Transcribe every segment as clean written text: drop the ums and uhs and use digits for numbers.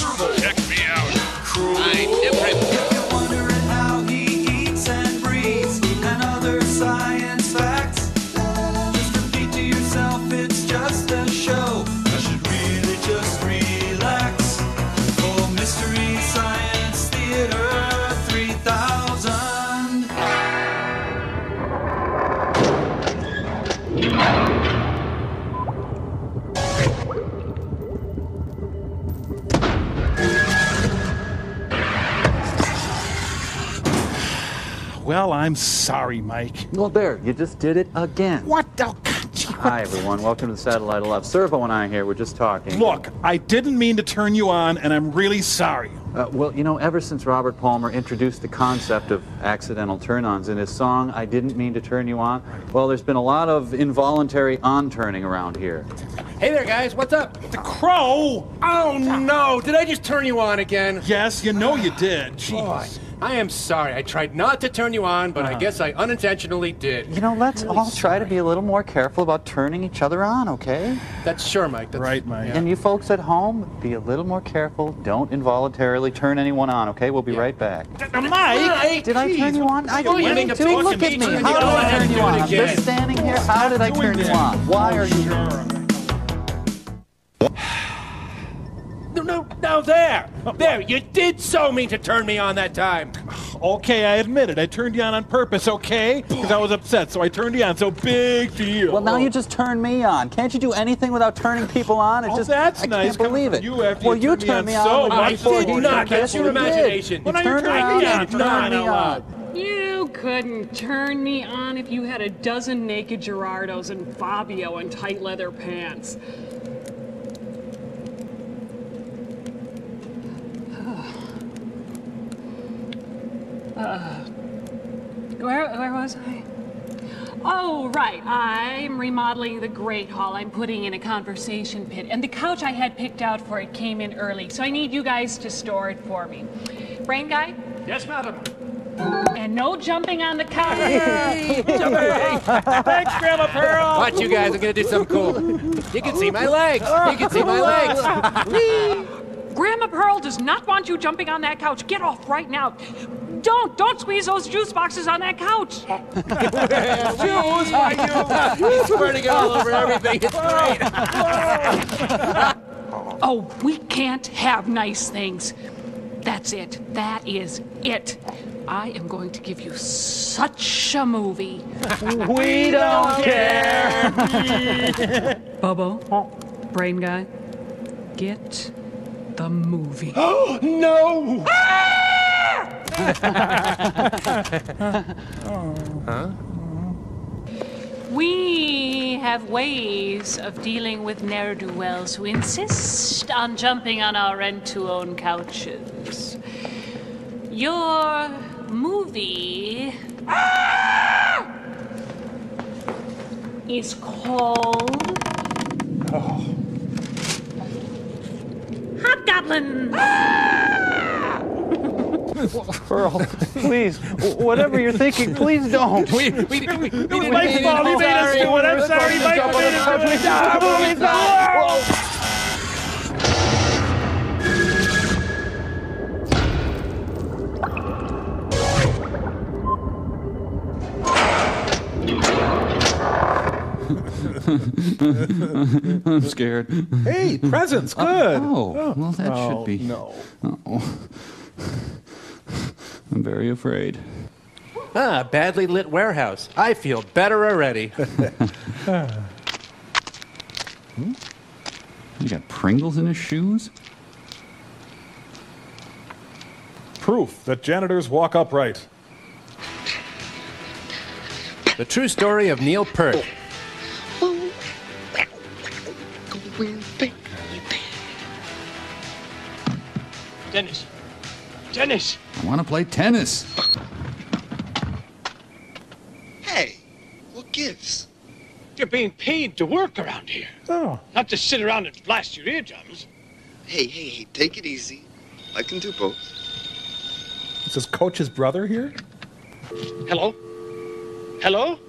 miserable. Check me out. Cruel. I nip him. If you're wondering how he eats and breathes and other science facts, just repeat to yourself, it's just a show. I should really just relax. Oh, Mystery Science Theater 3000. Well, I'm sorry, Mike. Well, there, you just did it again. What the... Hi, everyone. Welcome to the Satellite of Love. Servo and I here. We're just talking. Look, I didn't mean to turn you on, and I'm really sorry. Well, you know, ever since Robert Palmer introduced the concept of accidental turn-ons in his song, I Didn't Mean to Turn You On, well, there's been a lot of involuntary on-turning around here. Hey there, guys. What's up? The Crow! Oh, no. Did I just turn you on again? Yes, you know you did. Jeez. I am sorry. I tried not to turn you on, but I guess I unintentionally did. You know, let's really all try to be a little more careful about turning each other on, okay? That's sure, Mike. That's right, Mike. Yeah. And you folks at home, be a little more careful. Don't involuntarily turn anyone on, okay? We'll be right back. Mike! Did I turn you on? I didn't mean to. Look at me. How did I turn you on? I'm just standing here. How did I turn you on? Why are you... No, there! There, you did so mean to turn me on that time! Okay, I admit it. I turned you on purpose, okay? Because I was upset, so I turned you on, so big deal. Well, now you just turned me on. Can't you do anything without turning people on? Oh, that's nice. I can't believe it. Well, you turned me on. I did not. That's your imagination. You turned me on. You couldn't turn me on if you had a dozen naked Gerardos and Fabio in tight leather pants. Where was I? Oh, right. I'm remodeling the Great Hall. I'm putting in a conversation pit. And the couch I had picked out for it came in early, so I need you guys to store it for me. Brain guy? Yes, madam. And no jumping on the couch. Thanks, Grandma Pearl. Watch, you guys. I'm going to do something cool. You can see my legs. You can see my legs. Grandma Pearl does not want you jumping on that couch. Get off right now. Don't squeeze those juice boxes on that couch. Juice, are you? He's spreading it all over everything. It's great. Oh, we can't have nice things. That's it. That is it. I am going to give you such a movie. We don't care. Bobo, brain guy, get the movie. Oh, no! Ah! Huh? We have ways of dealing with ne'er-do-wells who insist on jumping on our rent-to-own couches. Your movie is called Hobgoblins. Pearl, please, whatever you're thinking, please don't. It was my fault. You made us do it. I'm sorry, Mike. I'm scared. Hey, presents, good. Oh, well, that should be. No. Oh. I'm very afraid. Ah, badly lit warehouse. I feel better already. You got Pringles in his shoes? Proof that janitors walk upright. The true story of Neil Perch. Dennis. Tennis! I want to play tennis. Hey, what gives? You're being paid to work around here. Oh. Not to sit around and blast your eardrums. Hey, take it easy. I can do both. Is this Coach's brother here? Hello? Hello?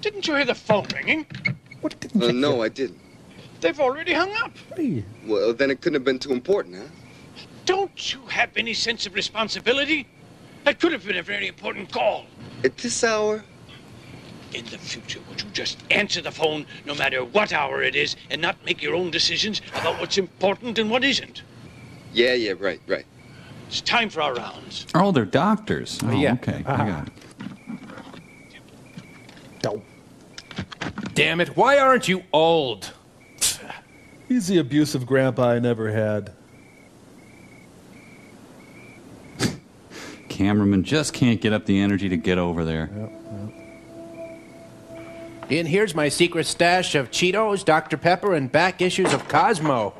Didn't you hear the phone ringing? What didn't you? No, I didn't. They've already hung up. Hey. Well, then it couldn't have been too important, huh? Don't you have any sense of responsibility? That could have been a very important call. At this hour? In the future, would you just answer the phone no matter what hour it is and not make your own decisions about what's important and what isn't? Yeah, right. It's time for our rounds. Oh, they're doctors. Oh, yeah. Okay, I got it. No. Damn it, why aren't you old? He's the abusive grandpa I never had. Cameraman just can't get up the energy to get over there. Yep. And here's my secret stash of Cheetos, Dr. Pepper, and back issues of Cosmo.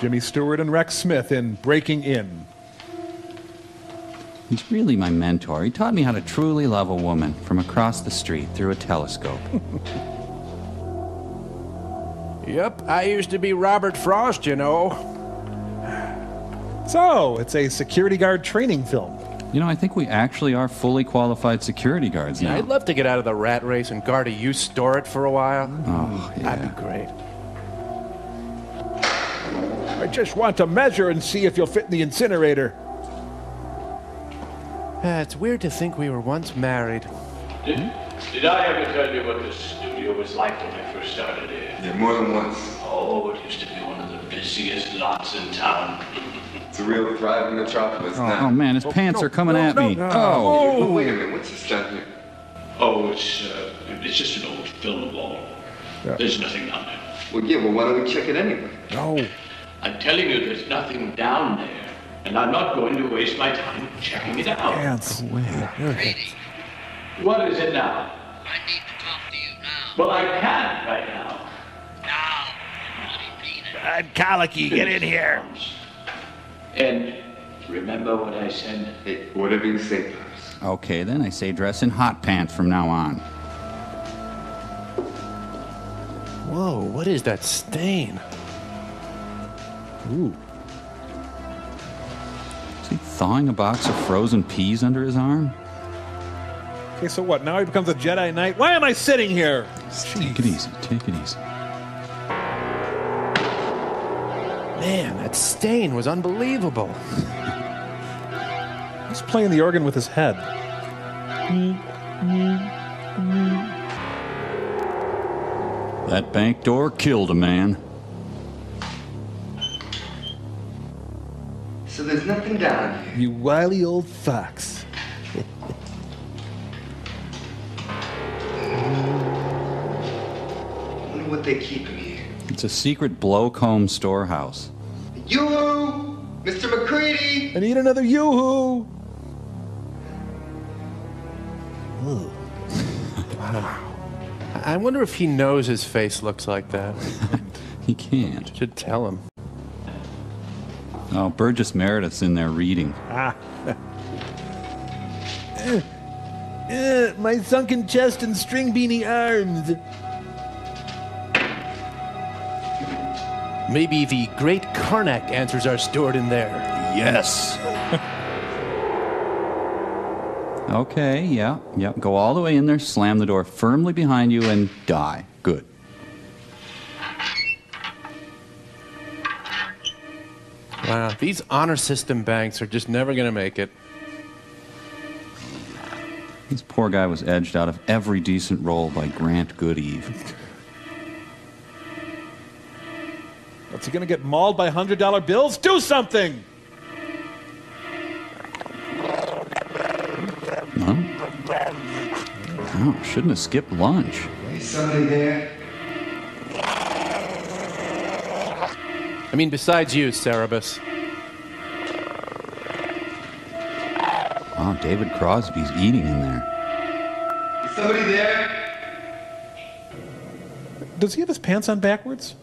Jimmy Stewart and Rex Smith in Breaking In. He's really my mentor. He taught me how to truly love a woman from across the street through a telescope. Yep, I used to be Robert Frost, you know. So, it's a security guard training film. You know, I think we actually are fully qualified security guards now. Yeah, I'd love to get out of the rat race and guard a used store it for a while. Oh, yeah. That'd be great. I just want to measure and see if you'll fit in the incinerator. It's weird to think we were once married. Did I ever tell you what the studio was like when I first started here? Yeah, more than once. Oh, it used to be one of the busiest lots in town. It's a real thriving metropolis now. Oh, man, his pants are coming at me. Oh, wait a minute, what's this down here? Oh, it's just an old film wall. Yeah. There's nothing down there. Well, yeah, well, why don't we check it anyway? No. I'm telling you, there's nothing down there. And I'm not going to waste my time checking it out. Dance. What is it now? I need to talk to you now. Well, I can't right now. Now. I'm colicky. Get in here. And remember what I said. Hey, whatever you say, Pops. Okay, then I say dress in hot pants from now on. Whoa, what is that stain? Ooh. Is he thawing a box of frozen peas under his arm? Okay, so what? Now he becomes a Jedi Knight? Why am I sitting here? Jeez. Take it easy. Take it easy. Man, that stain was unbelievable. He's playing the organ with his head. That bank door killed a man. So there's nothing down here. You wily old fox. I wonder what they keep in here. It's a secret blowcomb storehouse. Yoo-hoo! Mr. McCready! I need another yoo-hoo! Wow. I wonder if he knows his face looks like that. He can't. Should tell him. Oh, Burgess Meredith's in there reading. Ah. My sunken chest and string beanie arms. Maybe the great Karnak answers are stored in there. Yes. Okay, yeah. Go all the way in there, slam the door firmly behind you, and die. Good. Wow, these honor system banks are just never going to make it. This poor guy was edged out of every decent role by Grant Goodeve. What's he going to get mauled by $100 bills? Do something! No? Oh, shouldn't have skipped lunch. Is somebody there? I mean, besides you, Cerebus. Oh, David Crosby's eating in there. Is somebody there? Does he have his pants on backwards?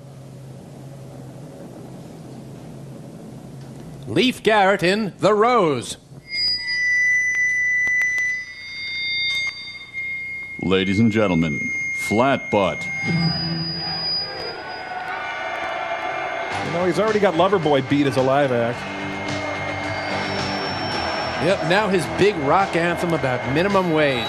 Leif Garrett in The Rose. Ladies and gentlemen, flat butt. No, he's already got Loverboy beat as a live act. Yep, now his big rock anthem about minimum wage.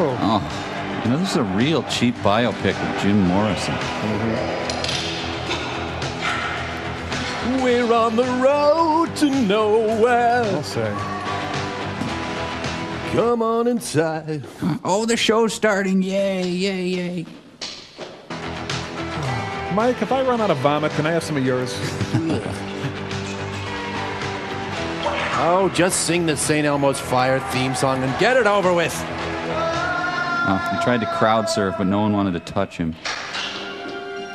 Oh. Oh, you know, this is a real cheap biopic of June Morrison. Mm-hmm. We're on the road to nowhere. I'll say. Come on inside. Oh, the show's starting. Yay, yay, yay. Mike, if I run out of vomit, can I have some of yours? Oh, just sing the Saint Elmo's Fire theme song and get it over with. Oh, he tried to crowd surf, but no one wanted to touch him.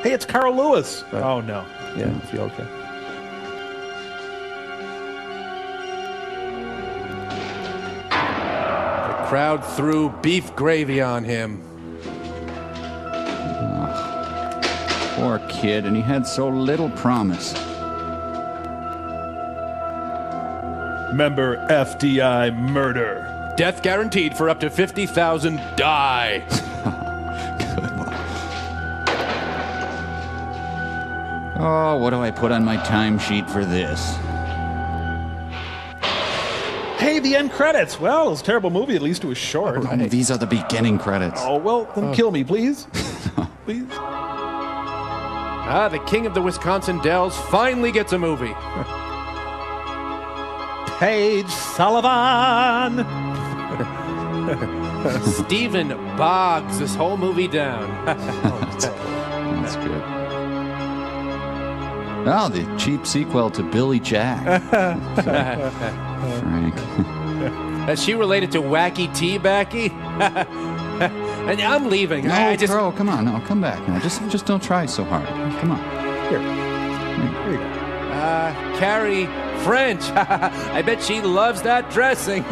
Hey, it's Carl Lewis. Oh, no. Yeah, it's okay. The crowd threw beef gravy on him. Poor kid, and he had so little promise. Remember FDI murder. Death guaranteed for up to 50,000. Die. Good luck. Oh, what do I put on my timesheet for this? Hey, the end credits. Well, it was a terrible movie. At least it was short. Oh, right? These are the beginning credits. Oh, well, then kill me, please. Please. Ah, the king of the Wisconsin Dells finally gets a movie. Paige Sullivan. Stephen Boggs this whole movie down. That's good. Oh, the cheap sequel to Billy Jack. Frank. Is she related to Wacky T-Backy? And I'm leaving. No, I just... Carl, come on. No, come back. No, just don't try so hard. Come on. Here. Here you go. Carrie French. I bet she loves that dressing.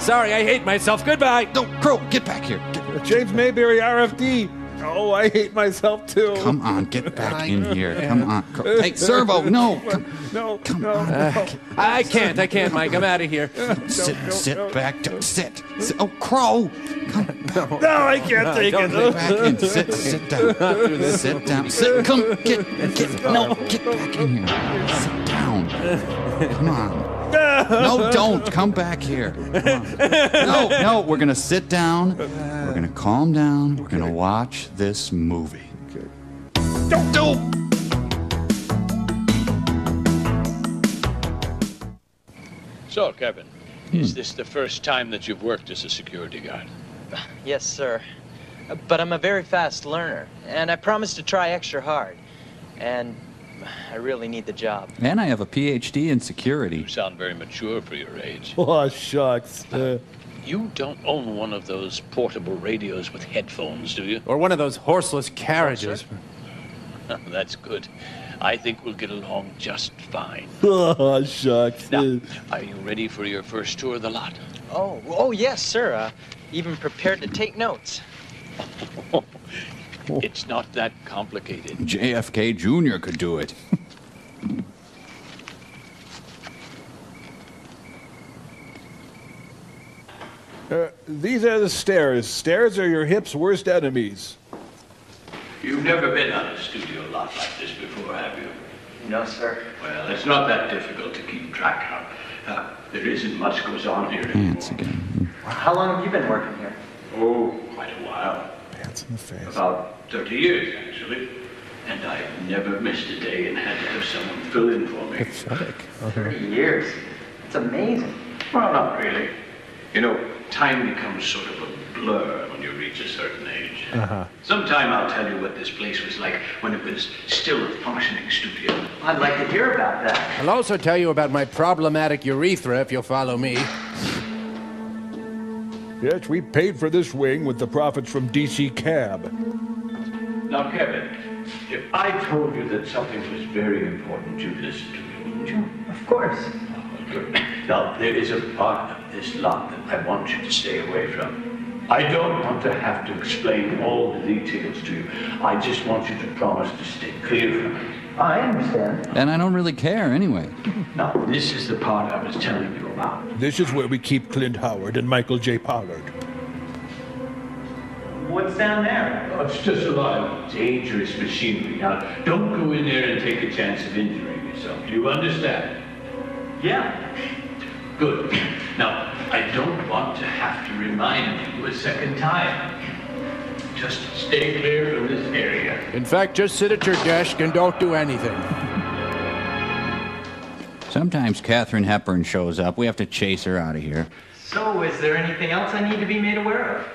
Sorry, I hate myself. Goodbye. No, Carl, get back here. James Mayberry, RFD. Oh, I hate myself, too. Come on, get back in here. Come on. Carl. Hey, Servo, no. Come on. I can't, Mike. I'm out of here. Sit back. Sit. Oh, Crow. Come back. No, I can't take it. Get back in. Sit down. Sit down. Come, get. No, get back in here. Sit down. Come on. No, don't. Come back here. Come on. No, we're going to sit down. We're going to calm down. We're going to watch this movie. Okay. Don't. So, Kevin, is this the first time that you've worked as a security guard? Yes, sir. But I'm a very fast learner, and I promised to try extra hard. And I really need the job. And I have a PhD in security. You sound very mature for your age. Oh, shucks. You don't own one of those portable radios with headphones, do you? Or one of those horseless carriages. Oh, that's good. I think we'll get along just fine. Oh, shucks. Now, are you ready for your first tour of the lot? Oh, yes, sir. Even prepared to take notes. It's not that complicated. JFK Jr. could do it. These are the stairs. Stairs are your hip's worst enemies. You've never been on a studio lot like this before, have you? No, sir. Well, it's not that difficult to keep track of. There isn't much goes on here anymore. Dance again. How long have you been working here? Oh, quite a while. Dance in the face. About 30 years, actually. And I've never missed a day and had to have someone fill in for me. Pathetic. Okay. 30 years? It's amazing. Well, not really. You know, time becomes sort of a blur when you reach a certain age. Uh-huh. Sometime I'll tell you what this place was like when it was still a functioning studio. I'd like to hear about that. I'll also tell you about my problematic urethra if you'll follow me. Yes, we paid for this wing with the profits from DC Cab. Now, Kevin, if I told you that something was very important, you'd listen to me, wouldn't you? Of course. Now, there is a part of this lot that I want you to stay away from. I don't want to have to explain all the details to you. I just want you to promise to stay clear from it. I understand. And I don't really care anyway. Now, this is the part I was telling you about. This is where we keep Clint Howard and Michael J. Pollard. What's down there? Oh, it's just a lot of dangerous machinery. Now, don't go in there and take a chance of injuring yourself. Do you understand? Yeah. Good. Now, I don't want to have to remind you a second time. Just stay clear of this area. In fact, just sit at your desk and don't do anything. Sometimes Katharine Hepburn shows up. We have to chase her out of here. So, is there anything else I need to be made aware of?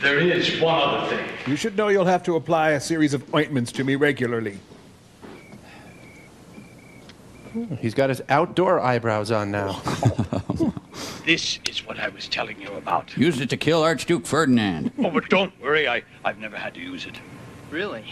There is one other thing. You should know you'll have to apply a series of ointments to me regularly. He's got his outdoor eyebrows on now. This is what I was telling you about. Used it to kill Archduke Ferdinand. Oh, but don't worry. I've never had to use it. Really?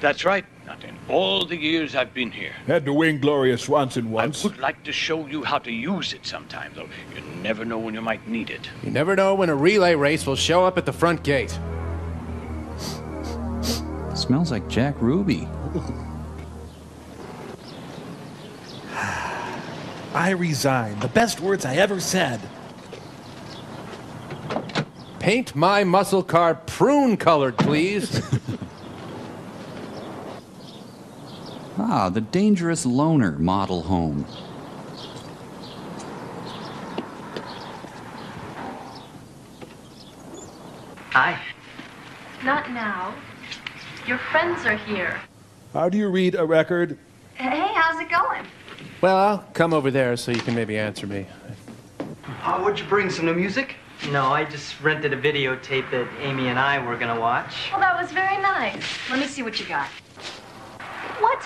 That's right. Not in all the years I've been here. Had to wing Gloria Swanson once. I would like to show you how to use it sometime, though. You never know when you might need it. You never know when a relay race will show up at the front gate. It smells like Jack Ruby. I resign. The best words I ever said. Paint my muscle car prune-colored, please. Ah, the dangerous loner model home. Hi. Not now. Your friends are here. How do you read a record? Hey, how's it going? Well, I'll come over there so you can maybe answer me. Would you bring some new music? No, I just rented a videotape that Amy and I were going to watch. Well, that was very nice. Let me see what you got. What?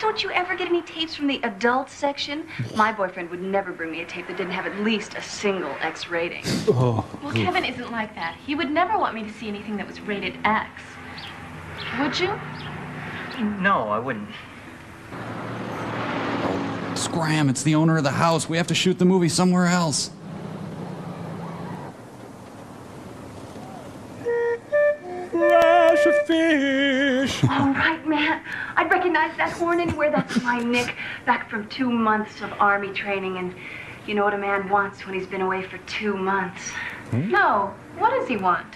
Don't you ever get any tapes from the adult section? My boyfriend would never bring me a tape that didn't have at least a single X rating. Oh. Well, Kevin isn't like that. He would never want me to see anything that was rated X. Would you? No, I wouldn't. Scram, it's the owner of the house. We have to shoot the movie somewhere else. Flash of fish. All right, man. I'd recognize that horn anywhere. That's my Nick, back from 2 months of Army training. And you know what a man wants when he's been away for 2 months. Hmm? No, what does he want?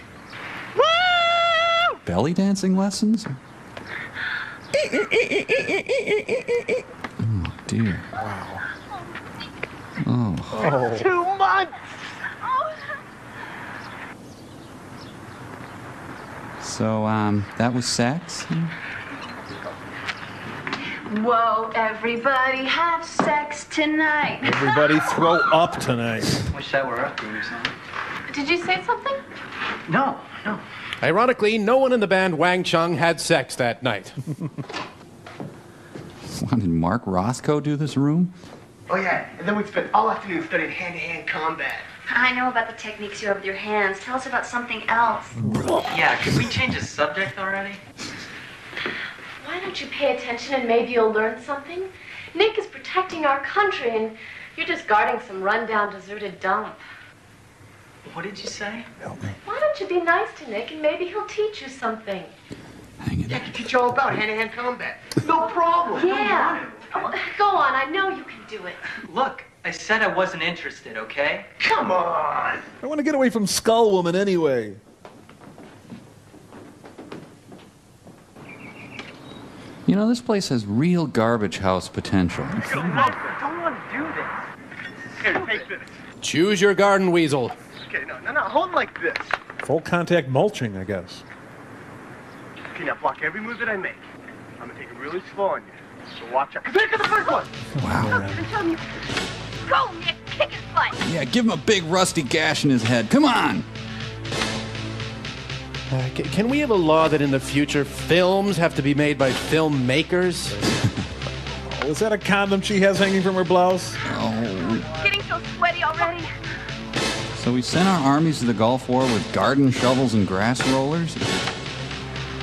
Belly dancing lessons? Oh, dear. Wow. Oh. 2 months! So, that was sex? Whoa, everybody have sex tonight. Everybody throw up tonight. Wish that were up or something. Did you say something? No, no. Ironically, no one in the band Wang Chung had sex that night. What, did Mark Roscoe do this room? Oh, yeah. And then we'd spend all afternoon studying hand-to-hand combat. I know about the techniques you have with your hands. Tell us about something else. Yeah, could we change the subject already? Why don't you pay attention and maybe you'll learn something? Nick is protecting our country and you're just guarding some rundown, deserted dump. What did you say? Help me. Why don't you be nice to Nick and maybe he'll teach you something? Hang it. I can teach you all about hand-to-hand combat. No problem. Yeah. Go on, I know you can do it. Look. I said I wasn't interested, okay? Come on! I want to get away from Skull Woman anyway. You know, this place has real garbage house potential. I don't want to do this. Here, take this. Choose your garden weasel. Okay, no, hold like this. Full contact mulching, I guess. Okay, now block every move that I make. I'm going to take it really slow on you. So watch out. Because here comes the first one! Wow. Go, Nick. Kick his butt. Yeah, give him a big rusty gash in his head. Come on. Can we have a law that in the future films have to be made by filmmakers? Oh, is that a condom she has hanging from her blouse? Oh. Getting so sweaty already. So we sent our armies to the Gulf War with garden shovels and grass rollers?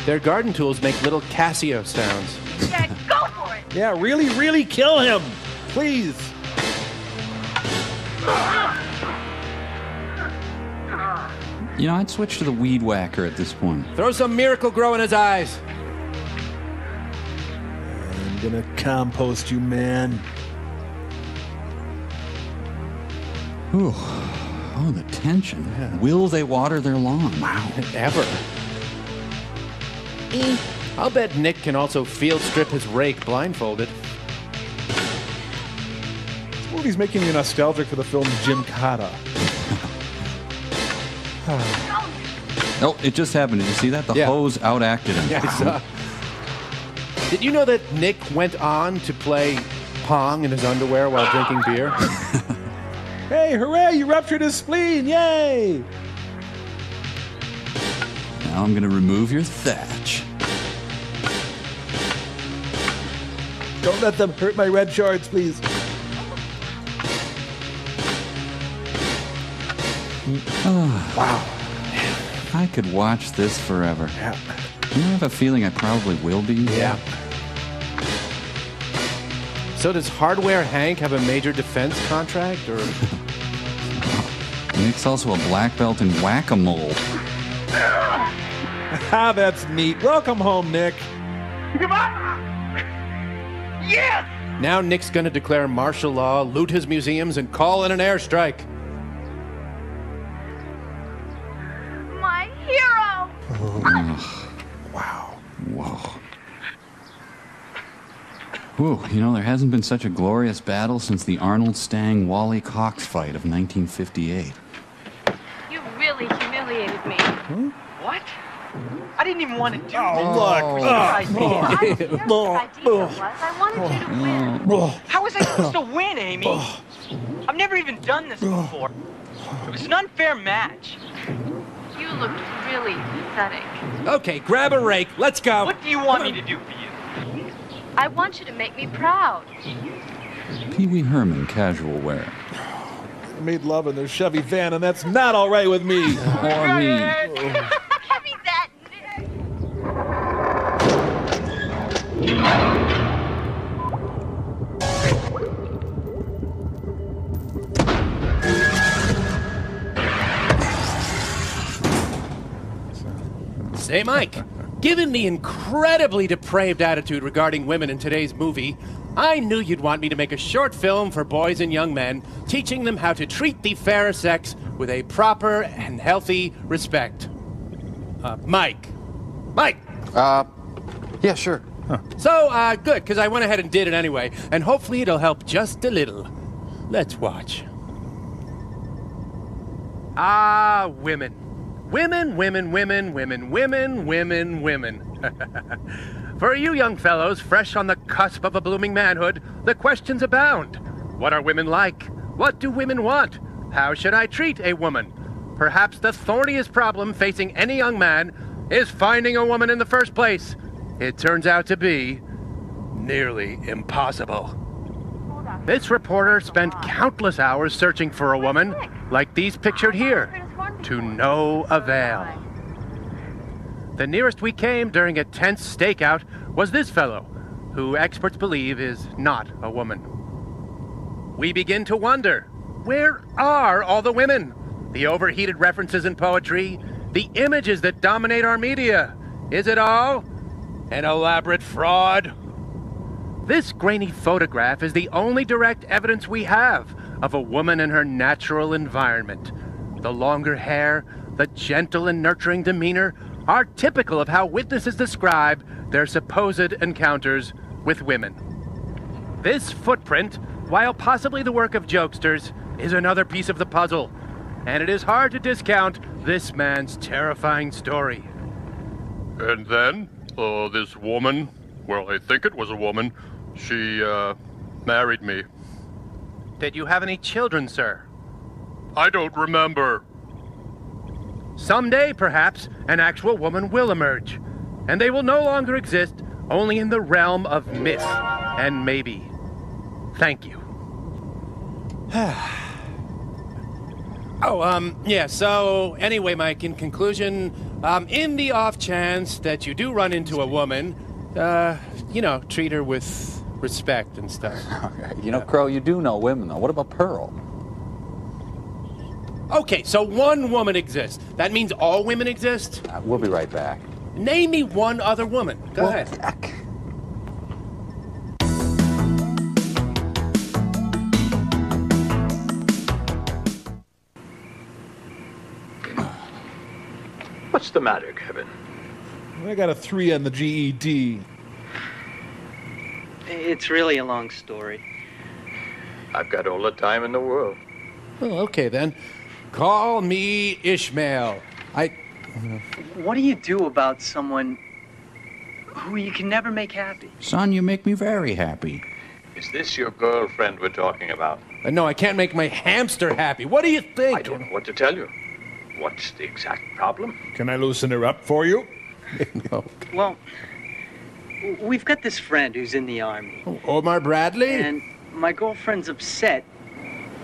Their garden tools make little Casio sounds. Yeah, go for it. Yeah, really, really kill him. Please. You know, I'd switch to the weed whacker at this point. Throw some Miracle-Gro in his eyes. I'm gonna compost you, man. Whew. Oh, the tension. Yeah. Will they water their lawn? Wow. Ever. I'll bet Nick can also field strip his rake blindfolded. Everybody's making me nostalgic for the film Gymkhana. No, it just happened. Did you see that? The hose out-acted him. Yeah, I saw. Did you know that Nick went on to play Pong in his underwear while drinking beer? Hey, hooray, you ruptured his spleen. Yay! Now I'm going to remove your thatch. Don't let them hurt my red shards, please. Oh. Wow. I could watch this forever. Yeah. You have a feeling I probably will be. Yeah. So does Hardware Hank have a major defense contract, or? Nick's also a black belt in whack-a-mole. Ah, that's neat. Welcome home, Nick. Come on. Yes. Now Nick's going to declare martial law, loot his museums, and call in an airstrike. Whew, you know, there hasn't been such a glorious battle since the Arnold Stang-Wally Cox fight of 1958. You really humiliated me. Hmm? What? I didn't even want to do that. Oh, look. I wanted you to win. How was I supposed to win, Amy? I've never even done this before. It was an unfair match. You looked really pathetic. Okay, grab a rake. Let's go. What do you want me to do for you? I want you to make me proud. Pee Wee Herman casual wear. I made love in their Chevy van, and that's not all right with me. Or me. Give me that, Nick. Say, Mike. Given the incredibly depraved attitude regarding women in today's movie, I knew you'd want me to make a short film for boys and young men, teaching them how to treat the fairer sex with a proper and healthy respect. Mike. Mike! Yeah, sure. Huh. So, good, because I went ahead and did it anyway, and hopefully it'll help just a little. Let's watch. Ah, women. Women, women, women, women, women, women, women. For you young fellows fresh on the cusp of a blooming manhood, the questions abound. What are women like? What do women want? How should I treat a woman? Perhaps the thorniest problem facing any young man is finding a woman in the first place. It turns out to be nearly impossible. This reporter spent countless hours searching for a woman like these pictured here. To no avail. The nearest we came during a tense stakeout was this fellow, who experts believe is not a woman. We begin to wonder, where are all the women? The overheated references in poetry, the images that dominate our media. Is it all an elaborate fraud? This grainy photograph is the only direct evidence we have of a woman in her natural environment. The longer hair, the gentle and nurturing demeanor are typical of how witnesses describe their supposed encounters with women. This footprint, while possibly the work of jokesters, is another piece of the puzzle, and it is hard to discount this man's terrifying story. And then, this woman, well, I think it was a woman, she, married me. Did you have any children, sir? I don't remember. Someday, perhaps, an actual woman will emerge, and they will no longer exist, only in the realm of myth and maybe. Thank you. Yeah, so, anyway, Mike, in conclusion, in the off chance that you do run into a woman, you know, treat her with respect and stuff. You know, Crow, you do know women, though. What about Pearl? Okay, so one woman exists. That means all women exist? We'll be right back. Name me one other woman. Go ahead. Heck. What's the matter, Kevin? I got a 3 on the GED. It's really a long story. I've got all the time in the world. Well, okay, then. Call me Ishmael. What do you do about someone who you can never make happy? Son, you make me very happy. Is this your girlfriend we're talking about? No, I can't make my hamster happy. What do you think? I don't know what to tell you. What's the exact problem? Can I loosen her up for you? No. Well, we've got this friend who's in the army. Oh, Omar Bradley? And my girlfriend's upset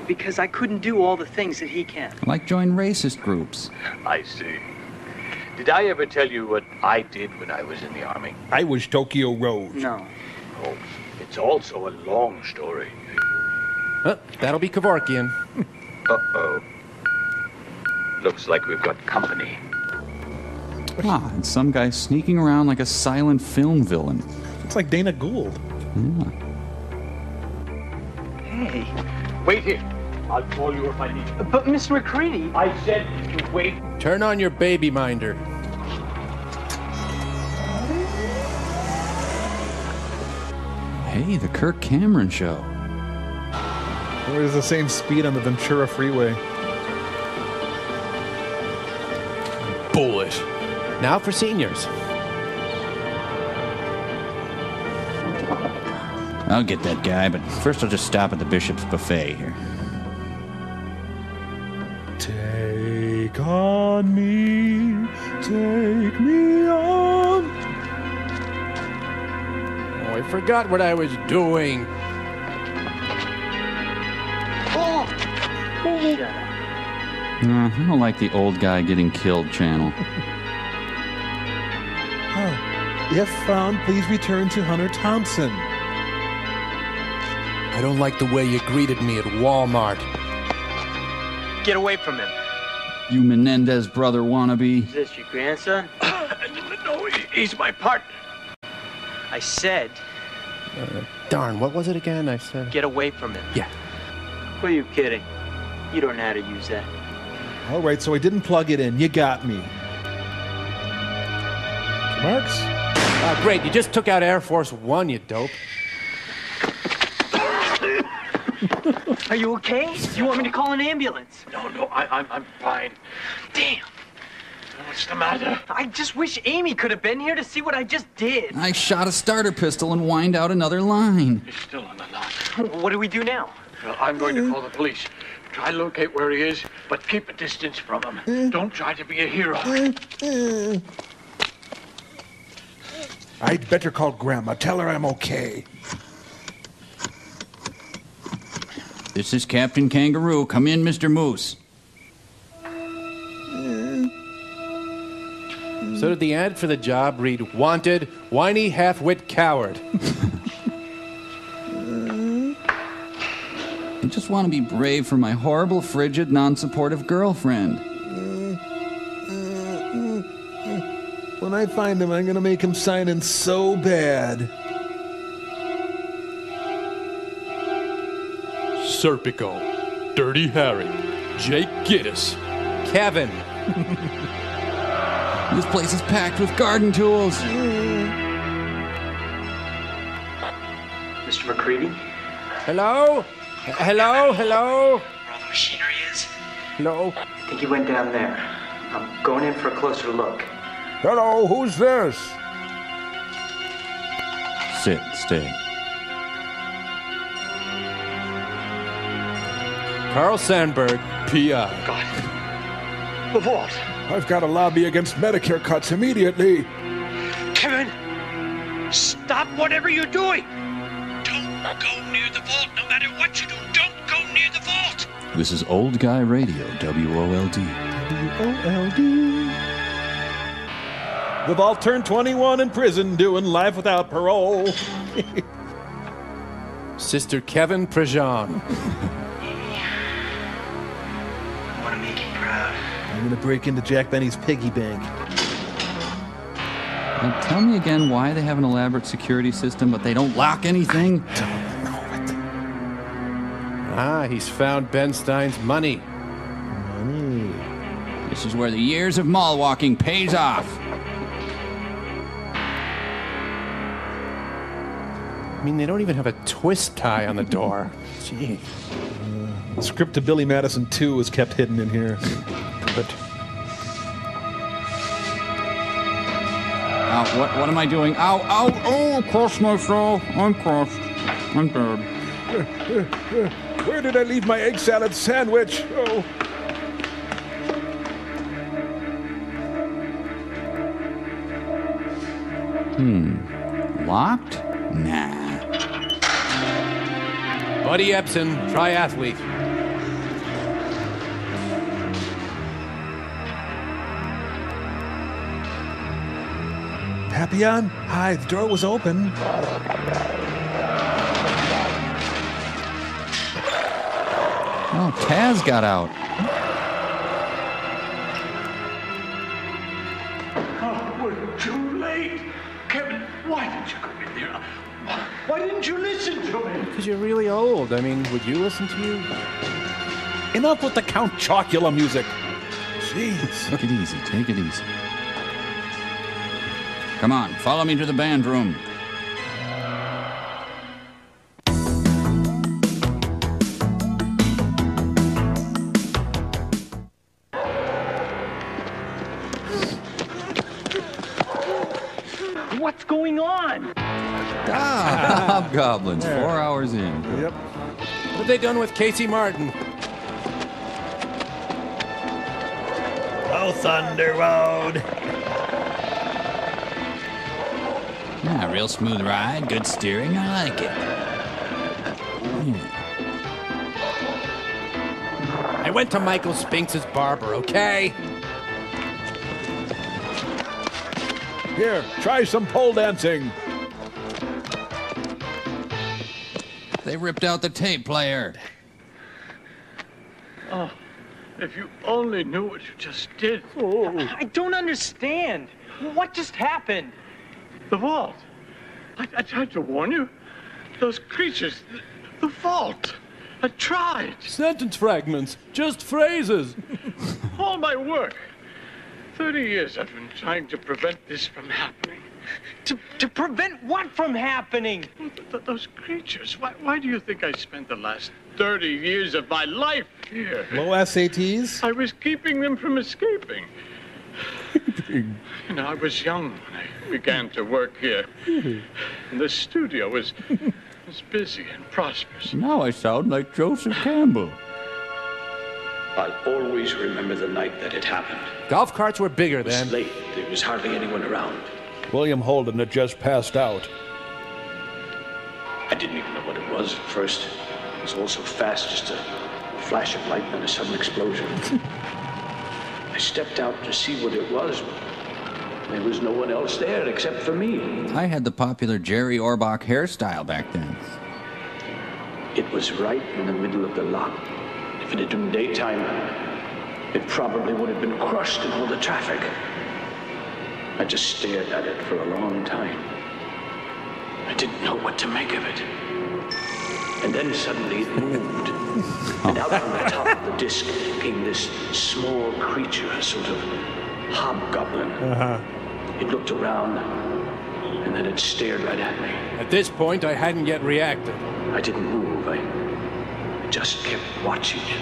because I couldn't do all the things that he can. Like join racist groups. I see. Did I ever tell you what I did when I was in the army? I was Tokyo Rose. No. Oh, it's also a long story. That'll be Kevorkian. Uh-oh. Looks like we've got company. Ah, and some guy sneaking around like a silent film villain. It's like Dana Gould. Yeah. Hey. Wait here. I'll call you if I need you. But, Mr. McCready... I said to wait. Turn on your baby minder. Hey, the Kirk Cameron show. Where's the same speed on the Ventura Freeway? Bullet. Now for seniors. I'll get that guy, but first I'll just stop at the Bishop's Buffet here. Take on me, take me on. Oh, I forgot what I was doing. Oh. I don't like the old guy getting killed channel. Oh. If found, please return to Hunter Thompson. I don't like the way you greeted me at Walmart. Get away from him. You Menendez brother wannabe. Is this your grandson? No, he's my partner. I said... darn, what was it again? I said... Get away from him. Yeah. Who are you kidding? You don't know how to use that. All right, so I didn't plug it in. You got me. Marks? Great, you just took out Air Force One, you dope. Are you okay? You want me to call an ambulance? No, I'm fine. Damn. What's the matter? I just wish Amy could have been here to see what I just did. I shot a starter pistol and whined out another line. He's still on the line. What do we do now? Well, I'm going to call the police. Try to locate where he is, but keep a distance from him. Don't try to be a hero. I'd better call Grandma. Tell her I'm okay. This is Captain Kangaroo. Come in, Mr. Moose. So did the ad for the job read, "Wanted, whiny half-wit coward"? I just want to be brave for my horrible, frigid, non-supportive girlfriend. When I find him, I'm going to make him sign in so bad. Serpico, Dirty Harry, Jake Gittes, Kevin. This place is packed with garden tools. Mr. McCready? Hello? Hello? Hello? Where all the machinery is? Hello? I think he went down there. I'm going in for a closer look. Hello, who's this? Sit, stay. Carl Sandburg, P.I. God. The vault. I've got to lobby against Medicare cuts immediately. Kevin, stop whatever you're doing. Don't go near the vault. No matter what you do, don't go near the vault. This is Old Guy Radio, WOLD. WOLD. The vault turned 21 in prison, doing life without parole. Sister Kevin Prejean. I'm gonna break into Jack Benny's piggy bank. And tell me again why they have an elaborate security system, but they don't lock anything. I don't know it. Ah, he's found Ben Stein's money. Money. This is where the years of mall walking pays off. mean, they don't even have a twist tie on the door. Gee. The script of Billy Madison 2 is kept hidden in here. But what am I doing? Ow, ow, oh, cross myself. I'm crossed. I'm dead. Where did I leave my egg salad sandwich? Oh. Locked? Nah. Buddy Epson, triathlete. Papillon? Hi, the door was open. Oh, Taz got out. Oh, we're too late. Kevin, why did you come in there? Why didn't you listen to me? Because you're really old. I mean, would you listen to you? Enough with the Count Chocula music. Jeez. Take it easy. Take it easy. Come on, follow me to the band room. What's going on? Ah, Hobgoblins, 4 hours in. Yep. What have they done with Casey Martin? Oh, Thunder Road. Yeah, real smooth ride, good steering, I like it. I went to Michael Spinks's barber, okay? Here, try some pole dancing. They ripped out the tape player. Oh, if you only knew what you just did. Oh. I don't understand. What just happened? The vault. I tried to warn you. Those creatures. The vault. I tried. Sentence fragments. Just phrases. All my work. 30 years I've been trying to prevent this from happening. To prevent what from happening? Those creatures. Why do you think I spent the last 30 years of my life here? Low SATs? I was keeping them from escaping. You know, I was young when I began to work here. And the studio was busy and prosperous. Now I sound like Joseph Campbell. I'll always remember the night that it happened. Golf carts were bigger then. It was late. There was hardly anyone around. William Holden had just passed out. I didn't even know what it was at first. It was all so fast, just a flash of light and a sudden explosion. I stepped out to see what it was. There was no one else there except for me. I had the popular Jerry Orbach hairstyle back then. It was right in the middle of the lot. If it had been daytime, it probably would have been crushed in all the traffic. I just stared at it for a long time. I didn't know what to make of it. And then suddenly it moved. And out from the top of the disc came this small creature, a sort of hobgoblin. It looked around, and then it stared right at me. At this point, I hadn't yet reacted. I didn't move. I just kept watching it.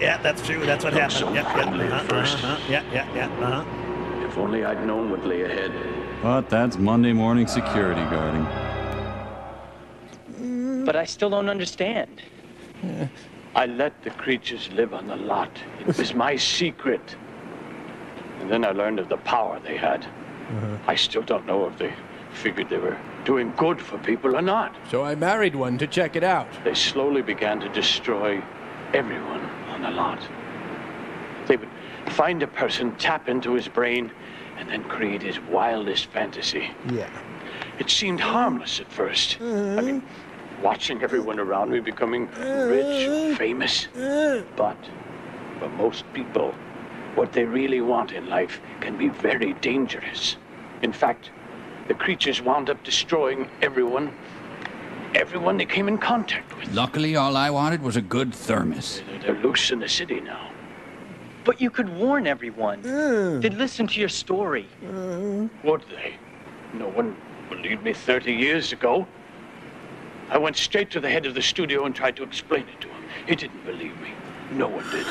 Yeah, that's true. That's what happened. So friendly at first. If only I'd known what lay ahead. But that's Monday morning security guarding. But I still don't understand. Yeah. I let the creatures live on the lot. It was my secret. And then I learned of the power they had. I still don't know if they figured they were doing good for people or not. So I married one to check it out. They slowly began to destroy everyone on the lot. They would find a person, tap into his brain, and then create his wildest fantasy. Yeah. It seemed harmless at first. I mean, watching everyone around me becoming rich and famous. But for most people, what they really want in life can be very dangerous. In fact, the creatures wound up destroying everyone they came in contact with. Luckily, all I wanted was a good thermos. They're loose in the city now. But you could warn everyone. They'd listen to your story. Would they? No one believed me 30 years ago. I went straight to the head of the studio and tried to explain it to him. He didn't believe me. No one did.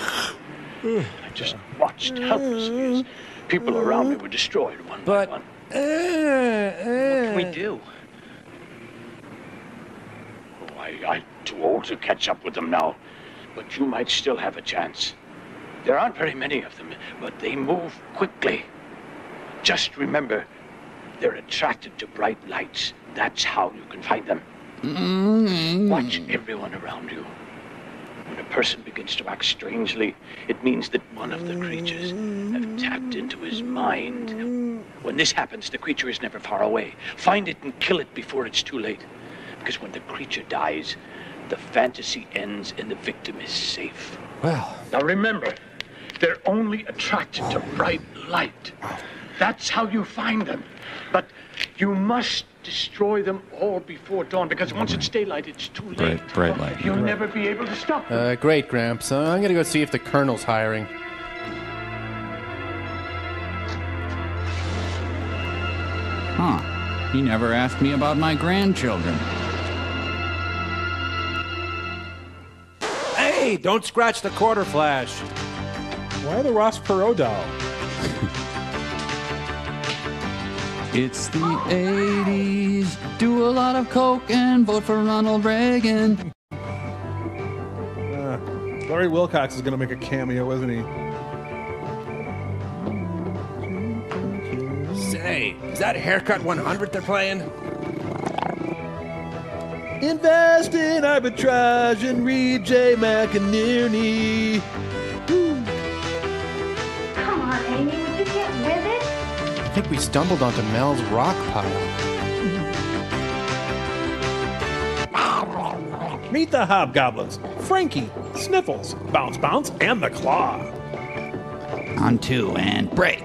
I just watched helplessly as people around me were destroyed one by one. What can we do? Oh, I'm too old to catch up with them now, but you might still have a chance. There aren't very many of them, but they move quickly. Just remember, they're attracted to bright lights. That's how you can find them. Watch everyone around you. When a person begins to act strangely, it means that one of the creatures have tapped into his mind. When this happens, the creature is never far away. Find it and kill it before it's too late. Because when the creature dies, the fantasy ends and the victim is safe. Well. Now remember, they're only attracted to bright light. That's how you find them. But you must destroy them all before dawn, because once it's daylight, it's too late. Bright light. You'll never be able to stop them. Great, Gramps. I'm going to go see if the Colonel's hiring. Huh. He never asked me about my grandchildren. Hey, don't scratch the quarter flash. Why the Ross Perot doll? It's the 80s, do a lot of coke and vote for Ronald Reagan. Larry Wilcox is going to make a cameo, isn't he? Say, is that Haircut 100 they're playing? Invest in arbitrage and read J. McInerney. Come on, Amy, would you get with it? I think we stumbled onto Mel's rock pile. Meet the Hobgoblins, Frankie, Sniffles, Bounce Bounce, and the Claw. On two and break.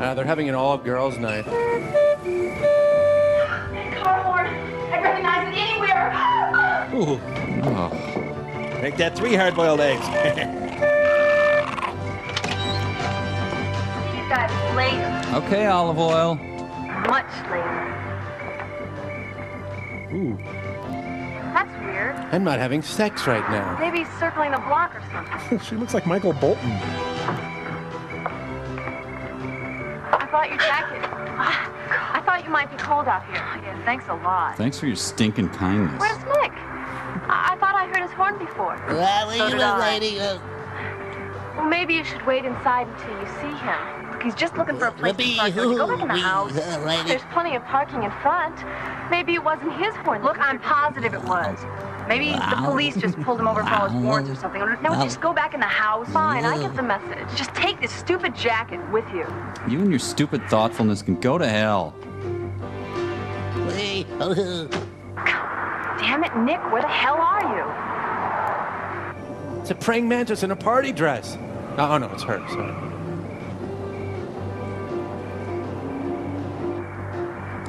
They're having an all-girls night. Carhorn, I recognize it anywhere. Ooh. Oh. Make that 3 hard-boiled eggs. Later. Okay, olive oil. Much later. Ooh. That's weird. I'm not having sex right now. Maybe he's circling the block or something. She looks like Michael Bolton. I thought your jacket. I thought you might be cold out here. Yeah, thanks a lot. Thanks for your stinking kindness. Where's Mick? I thought I heard his horn before. Well, so you were waiting. Well, maybe you should wait inside until you see him. He's just looking for a place to park. Go back in the house. There's plenty of parking in front. Maybe it wasn't his horn. Look, I'm positive it was. Maybe the police just pulled him over for all his warrants or something. No, just go back in the house. Fine, I get the message. Just take this stupid jacket with you. You and your stupid thoughtfulness can go to hell. Damn it, Nick, where the hell are you? It's a praying mantis in a party dress. Oh, no, it's her. Sorry.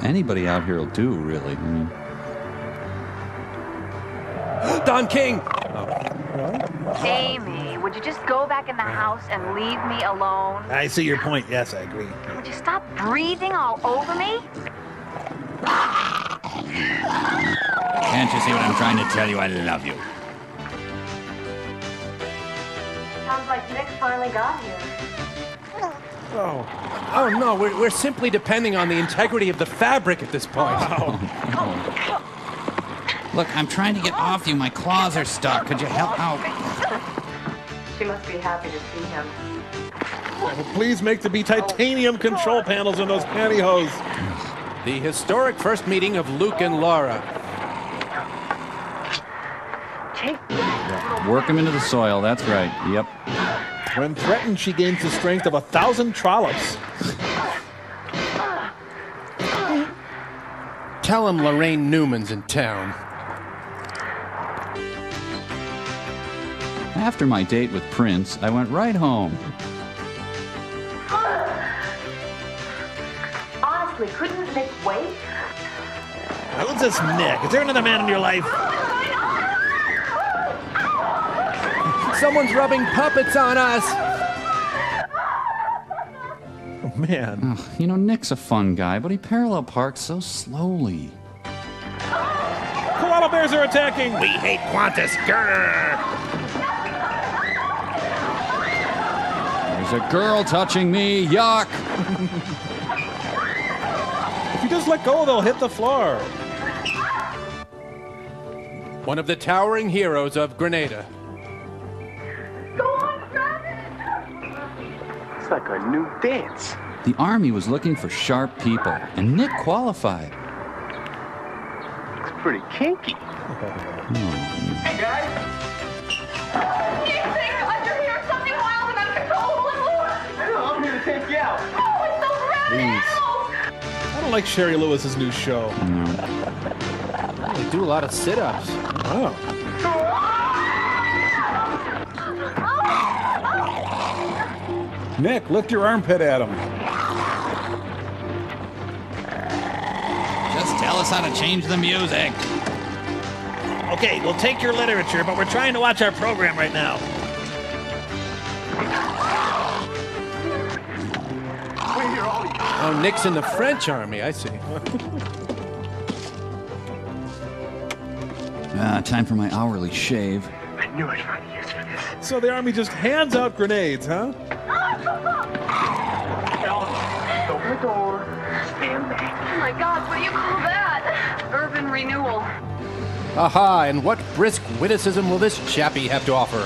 Anybody out here will do, really. Don King! Oh. Amy, would you just go back in the house and leave me alone? I see your point. Yes, I agree. Would you stop breathing all over me? Can't you see what I'm trying to tell you? I love you. Sounds like Nick finally got here. Oh. Oh, no, we're simply depending on the integrity of the fabric at this point. Oh. Look, I'm trying to get off you. My claws are stuck. Could you help out? She must be happy to see him. Oh, please make the be titanium control panels in those pantyhose. The historic first meeting of Luke and Laura. Work him into the soil. That's right. Yep. When threatened, she gains the strength of 1,000 trollops. Tell him Lorraine Newman's in town. After my date with Prince, I went right home. Honestly, couldn't Nick wait? How's this Nick? Is there another man in your life? Someone's rubbing puppets on us. Oh, man. Nick's a fun guy, but he parallel parks so slowly. koala bears are attacking. We hate Qantas. Grr. There's a girl touching me. Yuck. If you just let go, they'll hit the floor. One of the towering heroes of Grenada. Go on, Fabio. It's like a new dance. The Army was looking for sharp people, and Nick qualified. Looks pretty kinky. Hey, guys! You think under here something wild and uncontrollable and loose? I know, I'm here to take you out. Oh, it's those rabid animals! I don't like Sherry Lewis's new show. No. They do a lot of sit-ups. Oh. Nick, lift your armpit at him. Just tell us how to change the music. Okay, we'll take your literature, but we're trying to watch our program right now. We're here all oh, Nick's in the French army, I see. Time for my hourly shave. I knew I'd find a use for this. So the army just hands out grenades, huh? Door. Stand back. Oh my God, what do you call that? Urban renewal. Aha, and what brisk witticism will this chappie have to offer?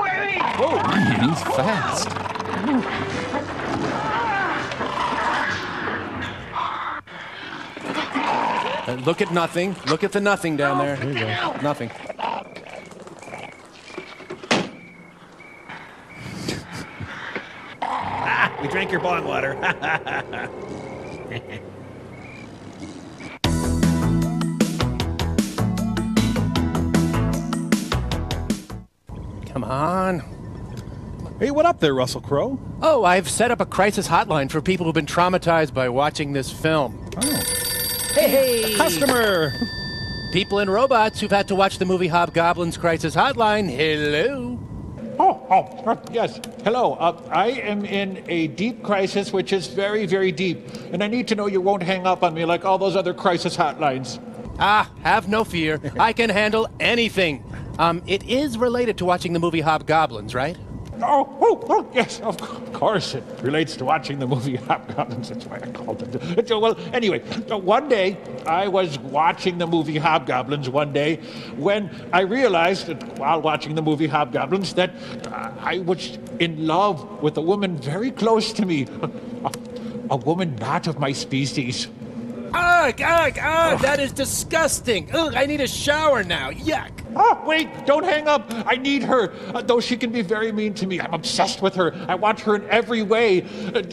Wait! Oh, man, he's fast. Look at nothing. Look at the nothing down there. There you go. Nothing. We drank your bong water. Come on. Hey, what up there, Russell Crowe? Oh, I've set up a crisis hotline for people who've been traumatized by watching this film. Oh. Hey, hey. Customer. People and robots who've had to watch the movie Hobgoblins Crisis Hotline. Hello. Oh, yes. Hello. I am in a deep crisis, which is very, very deep. And I need to know you won't hang up on me like all those other crisis hotlines. Ah, have no fear. I can handle anything. It is related to watching the movie Hobgoblins, right? Oh, yes, of course it relates to watching the movie Hobgoblins. That's why I called it. Well, anyway, one day I was watching the movie Hobgoblins one day when I realized that while watching the movie Hobgoblins that I was in love with a woman very close to me, a woman not of my species. Ugh, ugh, ugh, that is disgusting. Ugh, I need a shower now. Yuck. Oh, wait, don't hang up. I need her, though she can be very mean to me. I'm obsessed with her. I want her in every way,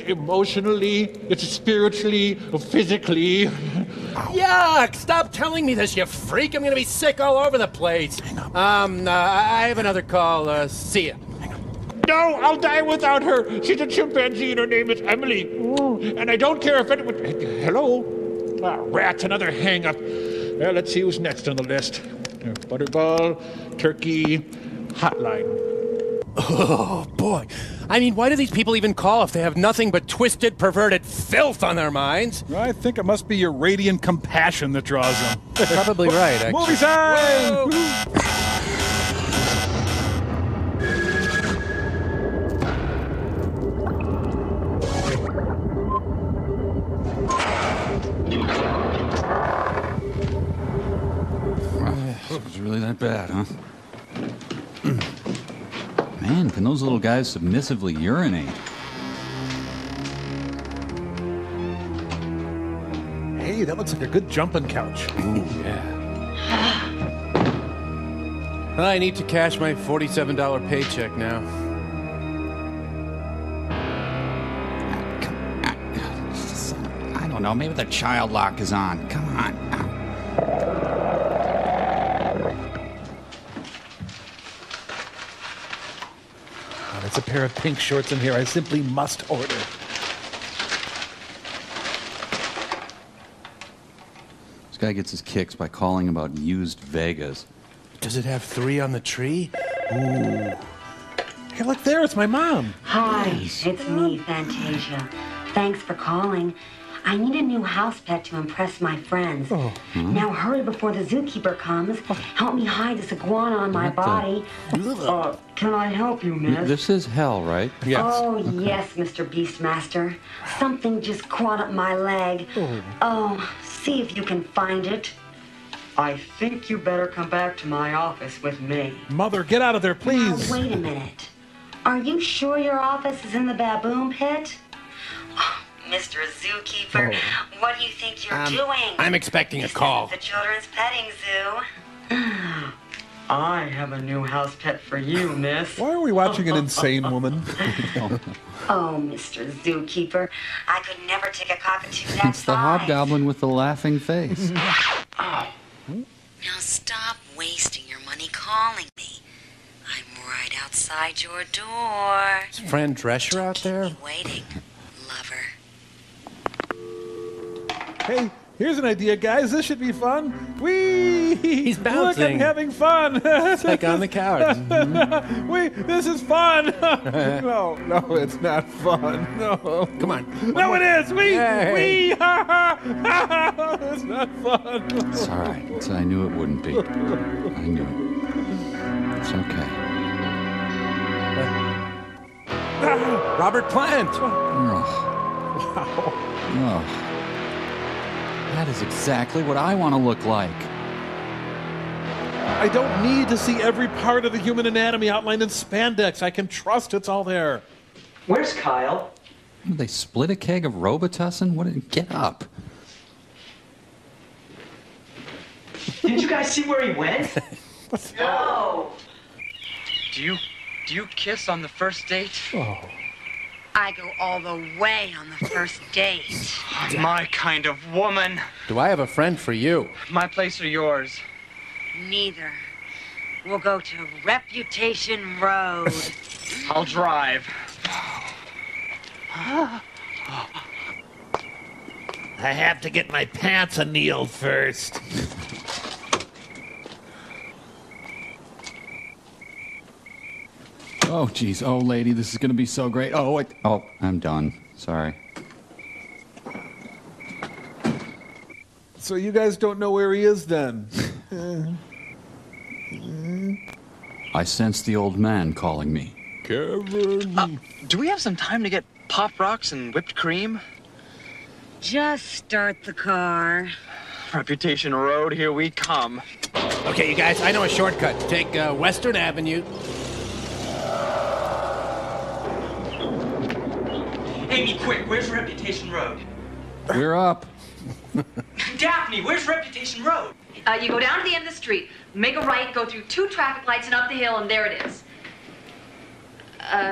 emotionally, spiritually, physically. Yuck, stop telling me this, you freak. I'm going to be sick all over the place. Hang up. I have another call. See ya. Hang up. No, I'll die without her. She's a chimpanzee and her name is Emily. And I don't care if anyone... Hello? Ah, rats, another hang-up. Well, let's see who's next on the list. Butterball, turkey, hotline. Oh, boy. I mean, why do these people even call if they have nothing but twisted, perverted filth on their minds? I think it must be your radiant compassion that draws them. Probably right, actually. Movie time! Bad, huh? Man, can those little guys submissively urinate? Hey, that looks like a good jumping couch. Ooh, yeah. I need to cash my $47 paycheck now. I don't know, maybe the child lock is on. Come on. It's a pair of pink shorts in here. I simply must order. This guy gets his kicks by calling about used Vegas. Does it have three on the tree? Ooh. Hey, look there. It's my mom. Hi, it's me, Fantasia. Thanks for calling. I need a new house pet to impress my friends. Oh. Mm-hmm. Now hurry before the zookeeper comes. Help me hide this iguana on my body. Can I help you, miss? This is hell, right? Yes. Oh, okay. Yes, Mr. Beastmaster. Something just crawled up my leg. Oh, see if you can find it. I think you better come back to my office with me. Mother, get out of there, please. Now, wait a minute. Are you sure your office is in the baboon pit? Mr. Zookeeper, what do you think you're doing? I'm expecting a call. The children's petting zoo. I have a new house pet for you, miss. Why are we watching an insane woman? Oh, Mr. Zookeeper, I could never take a cockatoo that size. It's the hobgoblin with the laughing face. Oh. Now stop wasting your money calling me. I'm right outside your door. Is Fran Drescher out there? Keep me waiting, lover. Hey, here's an idea, guys. This should be fun. Whee! He's bouncing. Look, I'm having fun. It's like on the couch. This is fun. No, it's not fun. No. Come on. No, it is. Whee! Ha, ha, ha. It's not fun. It's all right. I knew it wouldn't be. I knew it. It's okay. Robert Plant. Oh. Wow. Oh. That is exactly what I want to look like. I don't need to see every part of the human anatomy outlined in spandex. I can trust it's all there. Where's Kyle? They split a keg of Robitussin? What? Get up. Did you guys see where he went? No. Do you kiss on the first date? Oh. I go all the way on the first date. My kind of woman. Do I have a friend for you? My place or yours? Neither. We'll go to Reputation Road. I'll drive. I have to get my pants annealed first. Oh, geez. Oh, lady, this is going to be so great. Oh, wait. Oh, I'm done. Sorry. So you guys don't know where he is, then? I sense the old man calling me. Kevin. Do we have some time to get Pop Rocks and whipped cream? Just start the car. Reputation Road, here we come. Okay, you guys, I know a shortcut. Take Western Avenue. Amy, quick, where's Reputation Road? We're up. Daphne, where's Reputation Road? You go down to the end of the street, make a right, go through 2 traffic lights and up the hill, and there it is.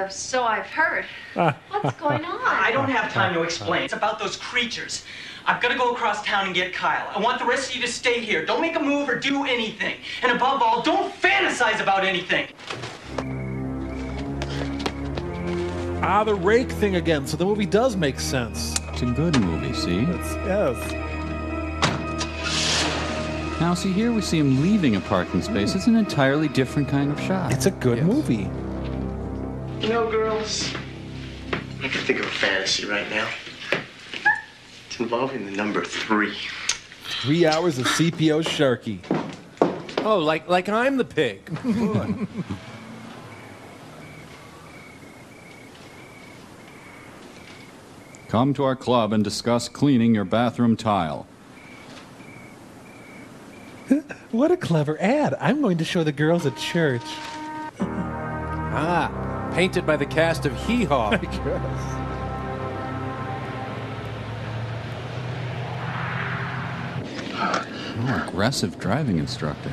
So I've heard. What's going on? I don't have time to explain. It's about those creatures. I've got to go across town and get Kyle. I want the rest of you to stay here. Don't make a move or do anything. And above all, don't fantasize about anything. Ah, the rake thing again, so the movie does make sense. It's a good movie, see? It's, yes. Now, see, here we see him leaving a parking space. It's an entirely different kind of shot. It's a good movie. You know, girls, I can think of a fantasy right now. It's involving the number 3. 3 hours of CPO Sharky. Oh, like I'm the pig. Come to our club and discuss cleaning your bathroom tile. What a clever ad. I'm going to show the girls at church. Painted by the cast of Hee Haw. I guess. Oh, aggressive driving instructor.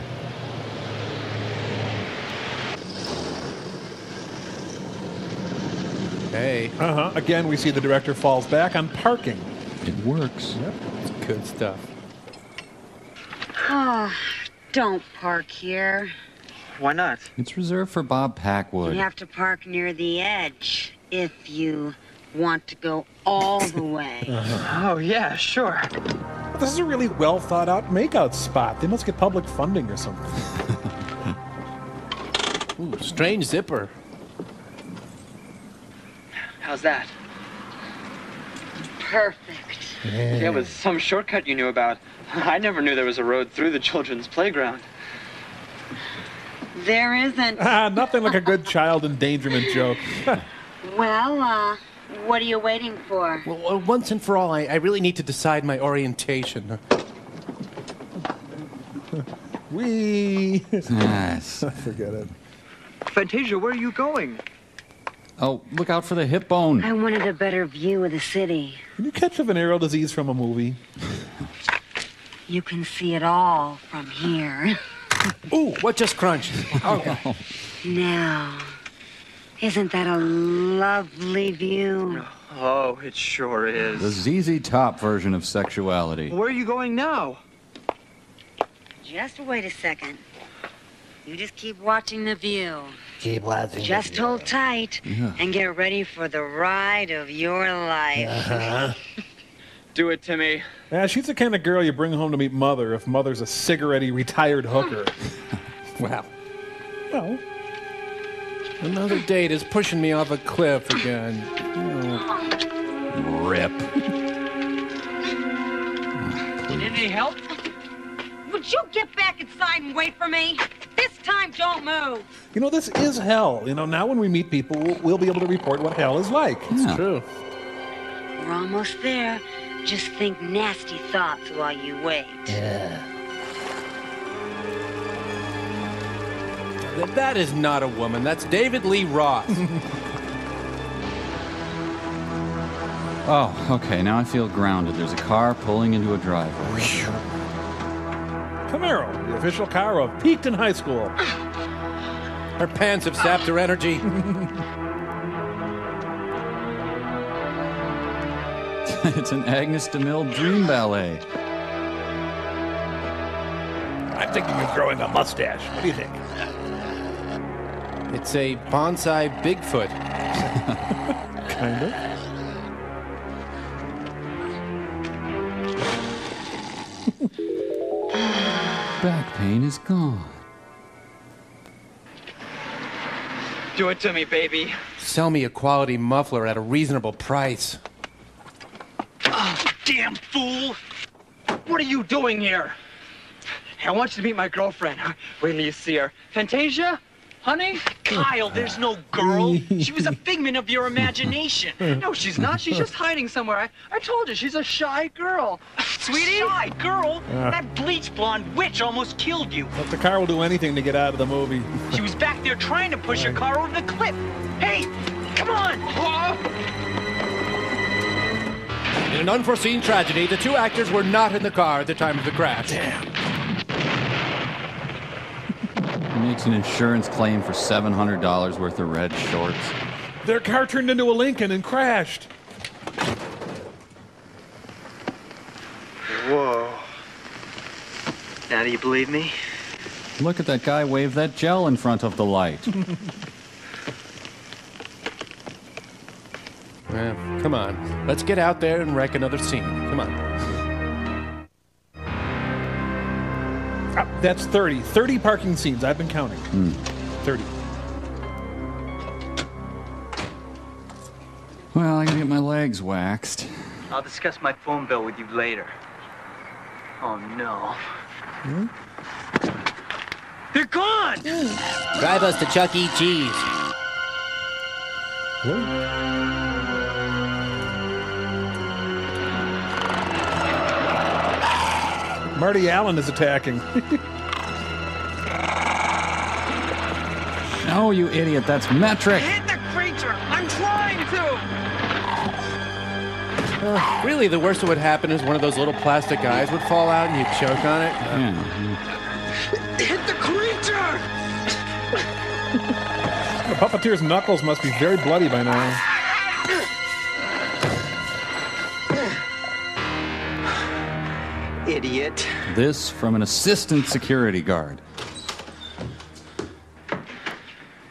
Again, we see the director falls back on parking. It works. Yep. It's good stuff. Oh, don't park here. Why not? It's reserved for Bob Packwood. You have to park near the edge if you want to go all the way. Oh, yeah, sure. This is a really well thought out makeout spot. They must get public funding or something. Ooh, strange zipper. How's that? Perfect. Yeah. It was some shortcut you knew about. I never knew there was a road through the children's playground. There isn't. Nothing like a good child endangerment joke. Well, what are you waiting for? Well, once and for all, I really need to decide my orientation. Whee! Nice. Forget it. Fantasia, where are you going? Oh, look out for the hip bone. I wanted a better view of the city. Can you catch a venereal disease from a movie? You can see it all from here. Ooh, what just crunched? Oh. Now, isn't that a lovely view? Oh, it sure is. The ZZ Top version of sexuality. Where are you going now? Just wait a second. You just keep watching the view. Keep watching. Just hold tight and get ready for the ride of your life. Uh-huh. Do it to me. Yeah, she's the kind of girl you bring home to meet mother if mother's a cigarette-y retired hooker. Wow. Well, another date is pushing me off a cliff again. Oh. Rip. Need any help? Would you get back inside and wait for me? This time, don't move. You know, this is hell. You know, now when we meet people, we'll be able to report what hell is like. Yeah. It's true. We're almost there. Just think nasty thoughts while you wait. Yeah. That is not a woman. That's David Lee Roth. Oh, okay. Now I feel grounded. There's a car pulling into a driveway. Camaro, the official car of Peekton High School. Her pants have sapped her energy. It's an Agnes DeMille dream ballet. I'm thinking of growing a mustache. What do you think? It's a bonsai Bigfoot. Kind of. Back pain is gone. Do it to me, baby. Sell me a quality muffler at a reasonable price. Oh, damn fool! What are you doing here? I want you to meet my girlfriend. Wait till you see her. Fantasia? Honey? Kyle, there's no girl. She was a figment of your imagination. No, she's not. She's just hiding somewhere. I told you, she's a shy girl. Sweetie? Shy girl? That bleach blonde witch almost killed you. But the car will do anything to get out of the movie. She was back there trying to push your car over the cliff. Hey, come on! In an unforeseen tragedy, the two actors were not in the car at the time of the crash. Damn. Makes an insurance claim for $700 worth of red shorts. Their car turned into a Lincoln and crashed. Whoa. Now do you believe me? Look at that guy wave that gel in front of the light. Well, come on. Let's get out there and wreck another scene. Come on. That's 30. 30 parking scenes. I've been counting. 30. Well, I gotta get my legs waxed. I'll discuss my phone bill with you later. Oh, no. They're gone! Drive us to Chuck E. Cheese. Marty Allen is attacking. No, you idiot. That's metric. Hit the creature. I'm trying to. Really, the worst that would happen is one of those little plastic eyes would fall out and you'd choke on it. Hit the creature. The puppeteer's knuckles must be very bloody by now. Idiot. This from an assistant security guard.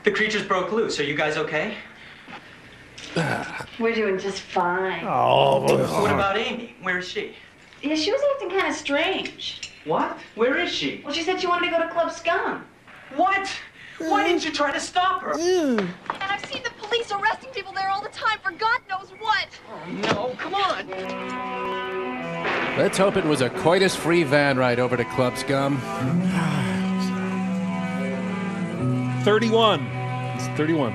The creatures broke loose. Are you guys okay? We're doing just fine. Oh. What about Amy? Where is she? Yeah, she was acting kind of strange. What? Where is she? Well, she said she wanted to go to Club Scum. What? Why didn't you try to stop her? And I've seen the police. police arresting people there all the time for God knows what. Oh, no, come on. Let's hope it was a coitus-free van ride over to Club Scum. 31. It's 31.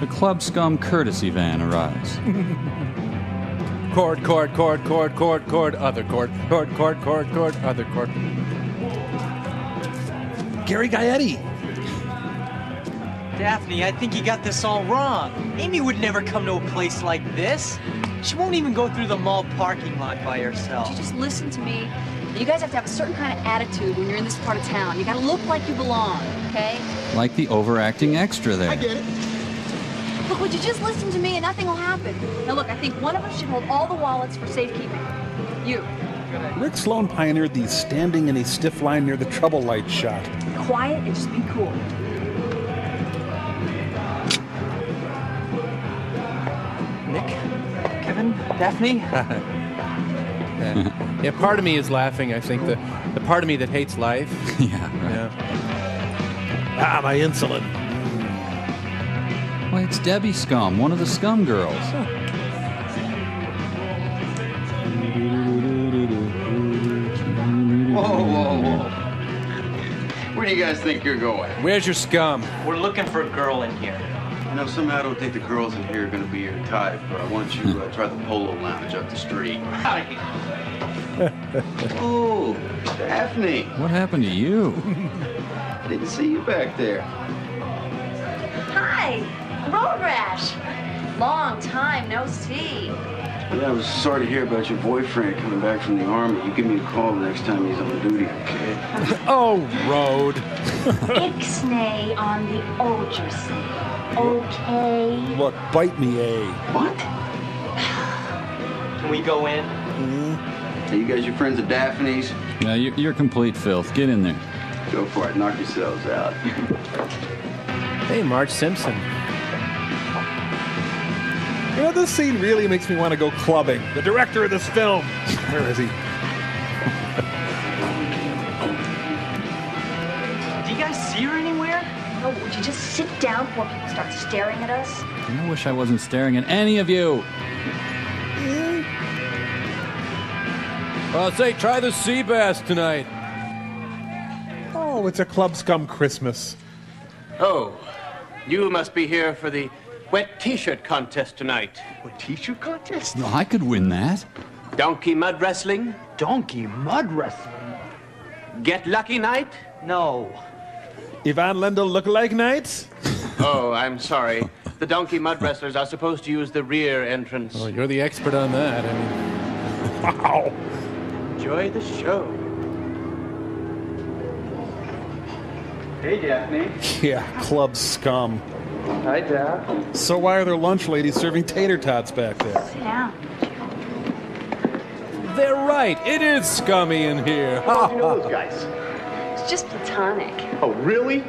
The Club Scum courtesy van arrives. Cord, cord, cord, cord, cord, cord, other cord, cord, cord, cord, cord, other cord. Gary Gaetti. Daphne, I think you got this all wrong. Amy would never come to a place like this. She won't even go through the mall parking lot by herself. Just listen to me. You guys have to have a certain kind of attitude when you're in this part of town. You gotta look like you belong, okay? Like the overacting extra there. I get it. Look, would you just listen to me and nothing will happen? Now look, I think one of us should hold all the wallets for safekeeping. You. Rick Sloan pioneered the standing in a stiff line near the trouble light shot. Be quiet and just be cool. Nick, Kevin, Daphne. Yeah, part of me is laughing. I think the part of me that hates life. Yeah, right. Yeah. Ah, my insulin. Well, it's Debbie Scum, one of the Scum girls. Huh. Whoa, whoa, whoa! Where do you guys think you're going? Where's your scum? We're looking for a girl in here. You know, somehow I don't think the girls in here are going to be your type, but I want you to try the Polo Lounge up the street. Oh, Daphne. What happened to you? Didn't see you back there. Hi, Road Rash. Long time, no see. Yeah, I was sorry to hear about your boyfriend coming back from the Army. You give me a call the next time he's on duty, okay? Oh, Road. Ixnay on the Ogersay. Okay. Look, bite me, eh? What? Can we go in? Mm-hmm. Hey, you guys, your friends at Daphne's? Yeah, you're complete filth. Get in there. Go for it. Knock yourselves out. Hey, Marge Simpson. You know, this scene really makes me want to go clubbing. The director of this film. Where is he? Do you guys see her anywhere? Oh, would you just sit down before people start staring at us? I wish I wasn't staring at any of you. Well, say, try the sea bass tonight. Oh, it's a Club Scum Christmas. Oh, you must be here for the wet t-shirt contest tonight. Wet t-shirt contest? No, I could win that. Donkey mud wrestling? Donkey mud wrestling? Get lucky night? No. Yvonne Lendl look-alike nights? Oh, I'm sorry. The donkey mud wrestlers are supposed to use the rear entrance. Oh, you're the expert on that. I mean, wow. Enjoy the show. Hey, Daphne. Yeah, Club Scum. Hi, Daph. So why are there lunch ladies serving tater tots back there? Sit down. They're right. It is scummy in here. How do you know those guys? Just platonic. Oh, really?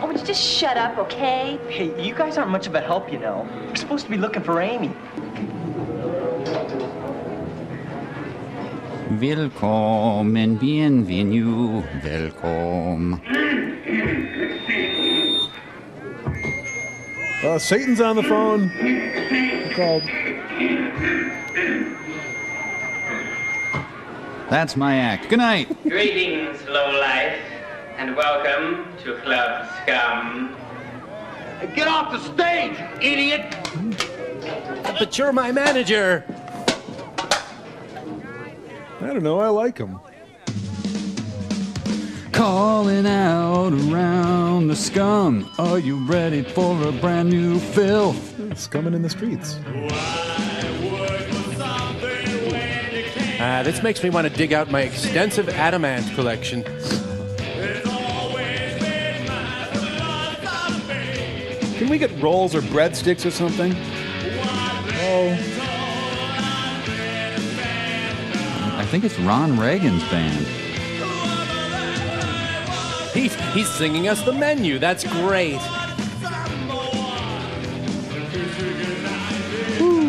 Oh, would you just shut up, okay? Hey, you guys aren't much of a help, you know. We're supposed to be looking for Amy. Welcome and bienvenue. Welcome. Satan's on the phone. He called. That's my act. Good night. Greetings, low life. And welcome to Club Scum. Get off the stage, idiot! But you're my manager. I don't know, I like him. Calling out around the scum. Are you ready for a brand new filth? It's coming in the streets. This makes me want to dig out my extensive Adamant collection. Can we get rolls or breadsticks or something? Oh. I think it's Ron Reagan's band. He's singing us the menu. That's great. Woo.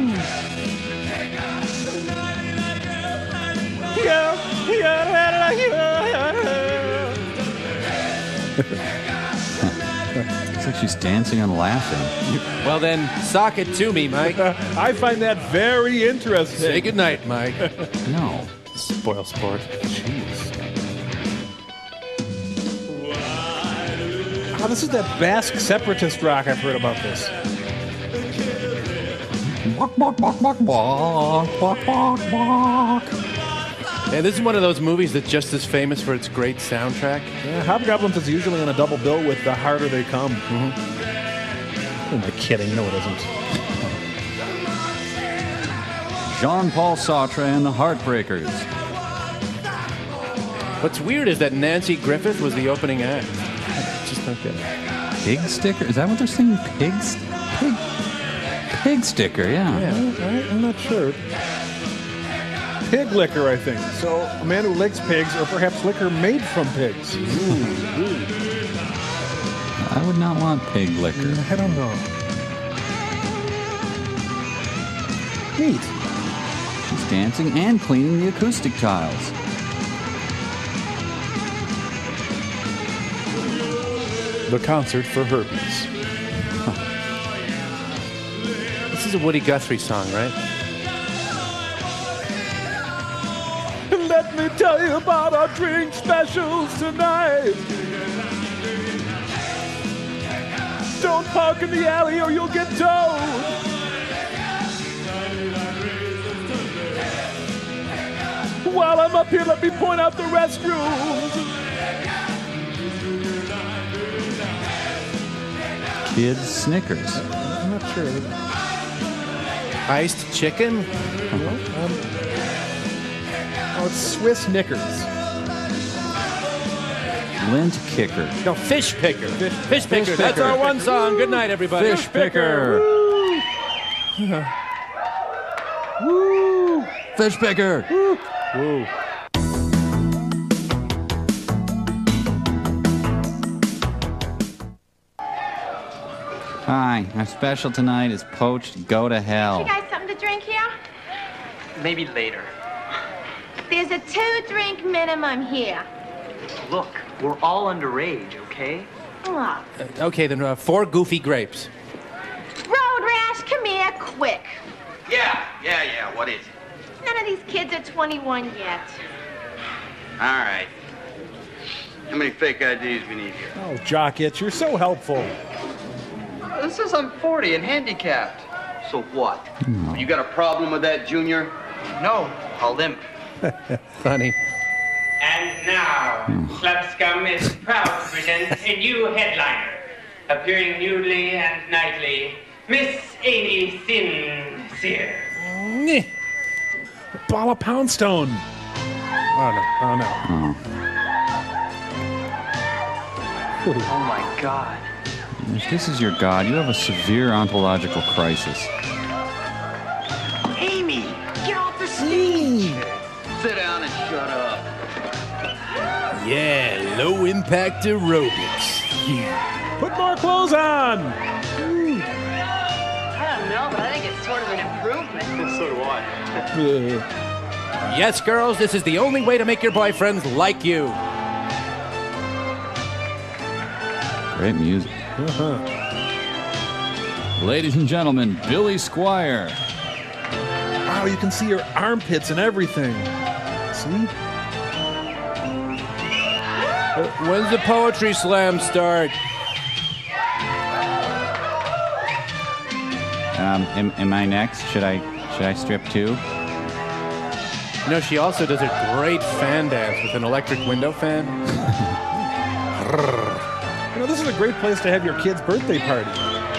It's like she's dancing and laughing. Well, then, sock it to me, Mike. I find that very interesting. Say goodnight, Mike. No. Spoil sport. Jeez. Oh, this is that Basque separatist rock. I've heard about this. Walk, walk, walk, walk, walk, walk, walk, walk. Yeah, this is one of those movies that's just as famous for its great soundtrack. Yeah, Hobgoblins is usually on a double bill with The Harder They Come. Mm-hmm. Who am I kidding? No, it isn't. Jean-Paul Sartre and the Heartbreakers. What's weird is that Nancy Griffith was the opening act. I just don't get it. Pig sticker? Is that what they're singing? Pigs? Pig sticker, yeah. I'm not sure. Pig liquor, I think. So, a man who licks pigs, or perhaps liquor made from pigs. Ooh, ooh. I would not want pig liquor. I don't know. Neat. She's dancing and cleaning the acoustic tiles. The Concert for Herpes. Huh. This is a Woody Guthrie song, right? Let me tell you about our drink specials tonight. Don't park in the alley or you'll get towed. While I'm up here, let me point out the restrooms. Kids Snickers. I'm not sure. Iced chicken? Oh, it's Swiss knickers. Lint kicker. No, fish picker. Fish picker. That's our one song. Good night, everybody. Fish picker. Woo! Fish picker. Woo! Woo. Hi. Our special tonight is poached go to hell. You guys something to drink here? Maybe later. There's a 2-drink minimum here. Look, we're all underage, okay? Oh. Okay, then 4 goofy grapes. Road rash, come here, quick. Yeah, what is it? None of these kids are 21 yet. All right. How many fake IDs we need here? Oh, Jock Itch, you're so helpful. This is I'm 40 and handicapped. So what? No. You got a problem with that, Junior? No, I'll limp. Funny. And now, Slapscum is proud to present a new headliner, appearing newly and nightly, Miss Amy Sincere. Bala Poundstone. Oh no. Oh my God. If this is your God, you have a severe ontological crisis. Amy, get off the stage. Sit down and shut up. Yeah, low impact aerobics. Yeah. Put more clothes on. Ooh. I don't know, but I think it's sort of an improvement. So do I. Yes, girls, this is the only way to make your boyfriends like you. Great music. Uh-huh. Ladies and gentlemen, Billy Squire. Wow, you can see her armpits and everything. See? When's the poetry slam start? Am I next? Should I strip too? You know, she also does a great fan dance with an electric window fan. You know, this is a great place to have your kids' birthday party.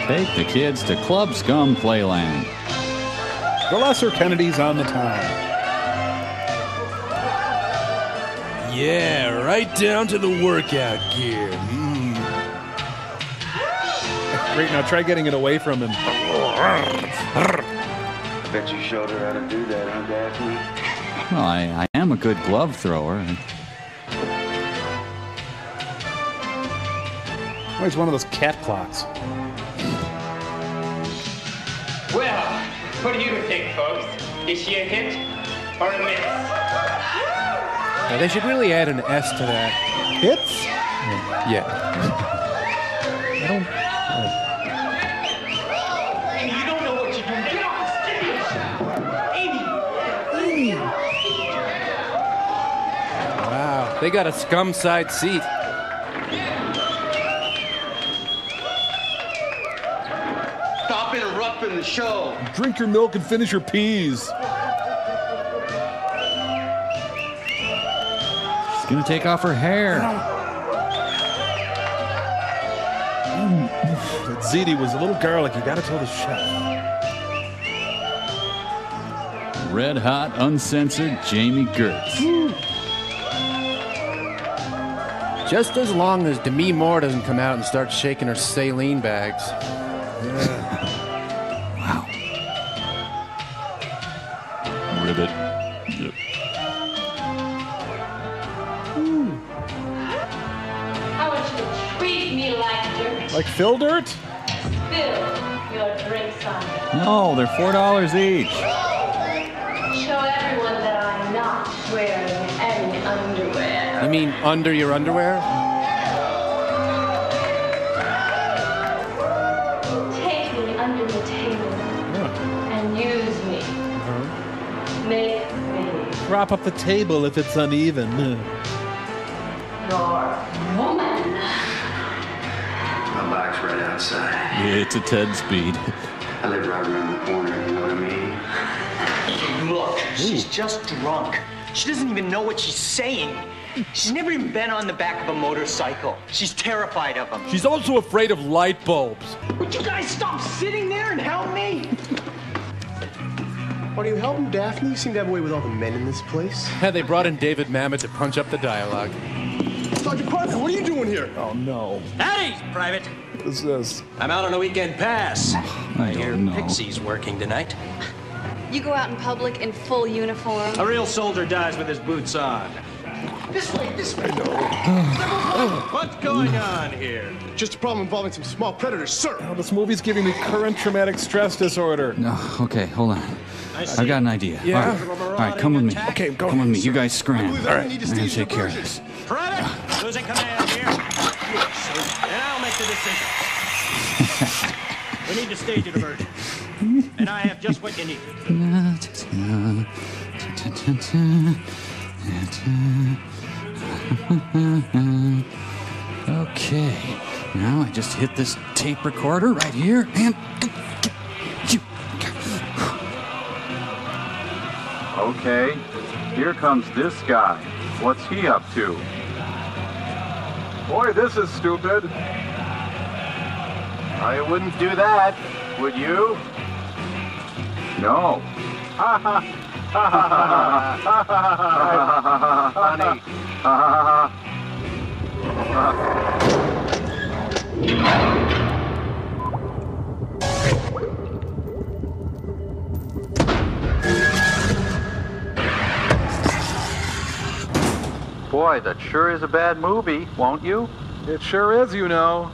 Take the kids to Club Scum Playland. The Lesser Kennedy's on the time. Yeah, right down to the workout gear. Great, now try getting it away from him. I bet you showed her how to do that, huh, Daphne? Well, I am a good glove thrower. Where's one of those cat clocks? Well, what do you think, folks? Is she a hit or a miss? Now, they should really add an S to that. Hits? Yeah. I don't... Amy, you don't know what you're doing. Get off the stage! Amy! Amy! Wow, they got a scum side seat. Stop interrupting the show. Drink your milk and finish your peas. She's gonna take off her hair. That ziti was a little garlic. You gotta tell the chef. Red hot, uncensored Jamie Gertz. Woo. Just as long as Demi Moore doesn't come out and start shaking her saline bags. Yeah. Wow. Ribbit. Yep. I want you to treat me like dirt. Like Phil Dirt? Spill your drinks on me. No, they're $4 each. Show everyone that I'm not wearing any underwear. You mean under your underwear? Take me under the table and use me. Make me. Prop up the table if it's uneven. Your woman. My box right outside. Yeah, it's a Ted Speed. I live right around the corner, you know what I mean? Look, she's just drunk. She doesn't even know what she's saying. She's never even been on the back of a motorcycle. She's terrified of them. She's also afraid of light bulbs. Would you guys stop sitting there and help me? What are you helping, Daphne? You seem to have a way with all the men in this place. Yeah, they brought in David Mamet to punch up the dialogue. Sergeant Parker, what are you doing here? Oh, no. Howdy, Private. What is this? I'm out on a weekend pass. I hear Pixie's working tonight. You go out in public in full uniform. A real soldier dies with his boots on. This way, this way. What's going on here? Just a problem involving some small predators, sir. Oh, this movie's giving me current traumatic stress disorder. No, okay, hold on. I've got an idea. Yeah. All right, come with me. Okay, go. Come with me. You guys scram. All right, I'm gonna take care of this. Private, losing command here. And I'll make the decision. We need to stage an emergency, and I have just what you need. Okay, now I just hit this tape recorder right here, and okay, here comes this guy. What's he up to? Boy, this is stupid. I wouldn't do that, would you? No. Ha ha. Funny. Boy, that sure is a bad movie, won't you? It sure is, you know.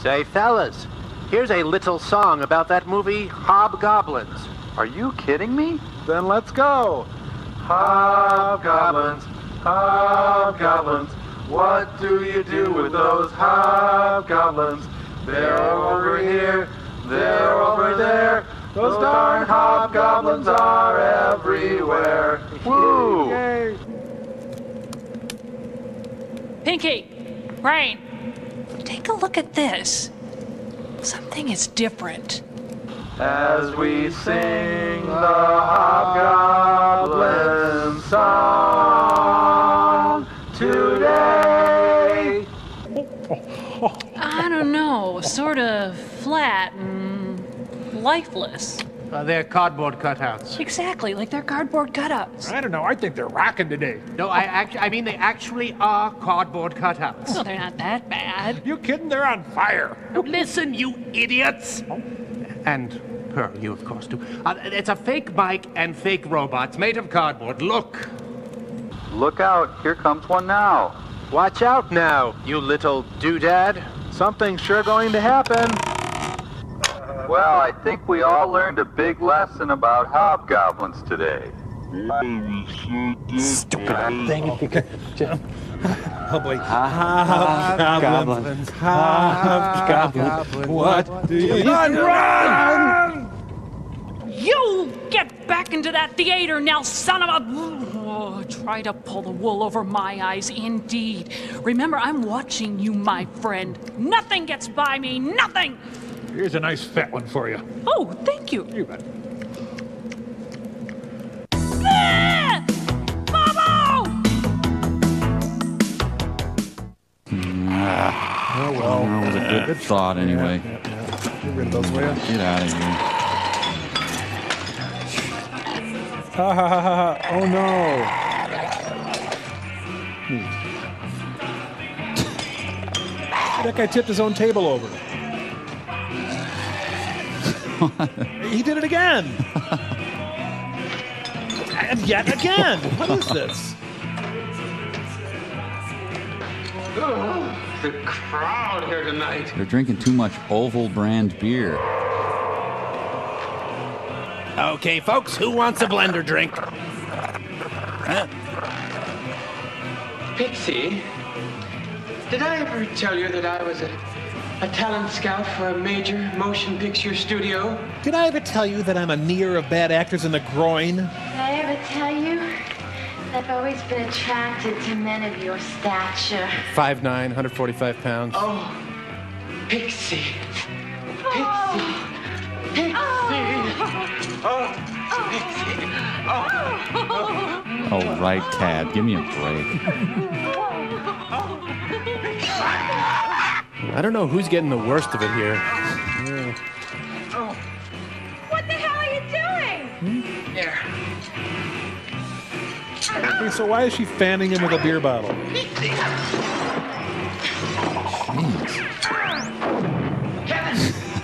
Say, fellas, here's a little song about that movie, Hobgoblins. Are you kidding me? Then let's go. Hobgoblins, hobgoblins, what do you do with those hobgoblins? They're over here, they're over there, those darn hobgoblins are everywhere. Woo! Yay. Pinky, Rain, take a look at this. Something is different. As we sing the Hobgoblin song today. I don't know, sort of flat and lifeless. They're cardboard cutouts. Exactly, like they're cardboard cutouts. I don't know, I think they're rocking today. No, I mean they actually are cardboard cutouts. Well, they're not that bad. You kidding? They're on fire. Oh, listen, you idiots. Oh. And Pearl, you of course do. It's a fake bike and fake robots made of cardboard. Look! Look out, here comes one now. Watch out now, you little doodad. Something's sure going to happen. Well, I think we all learned a big lesson about hobgoblins today. Stupid thing, if you could just... Oh boy. Hobgoblins. Hobgoblins. What do you... Run! You get back into that theater now, son of a... Oh, try to pull the wool over my eyes, indeed. Remember, I'm watching you, my friend. Nothing gets by me, nothing! Here's a nice fat one for you. Oh, thank you. You bet. Oh, well. That was a good thought, anyway. Yeah. Get rid of those, will you? Get out of here. Ha ha ha ha. Oh, no. That guy tipped his own table over. He did it again. And yet again. What is this? The crowd here tonight. They're drinking too much Oval brand beer. Okay, folks, who wants a blender drink? Huh? Pixie, did I ever tell you that I was a talent scout for a major motion picture studio? Did I ever tell you that I'm a near of bad actors in the groin? Did I ever tell you? I've always been attracted to men of your stature. 5'9", 145 pounds. Oh, Pixie. Pixie. Pixie. Oh, Pixie. Oh. Oh, right, Tad. Give me a break. I don't know who's getting the worst of it here. Yeah. Oh. What the hell are you doing? Hmm? There. Okay, so why is she fanning him with a beer bottle? Jeez.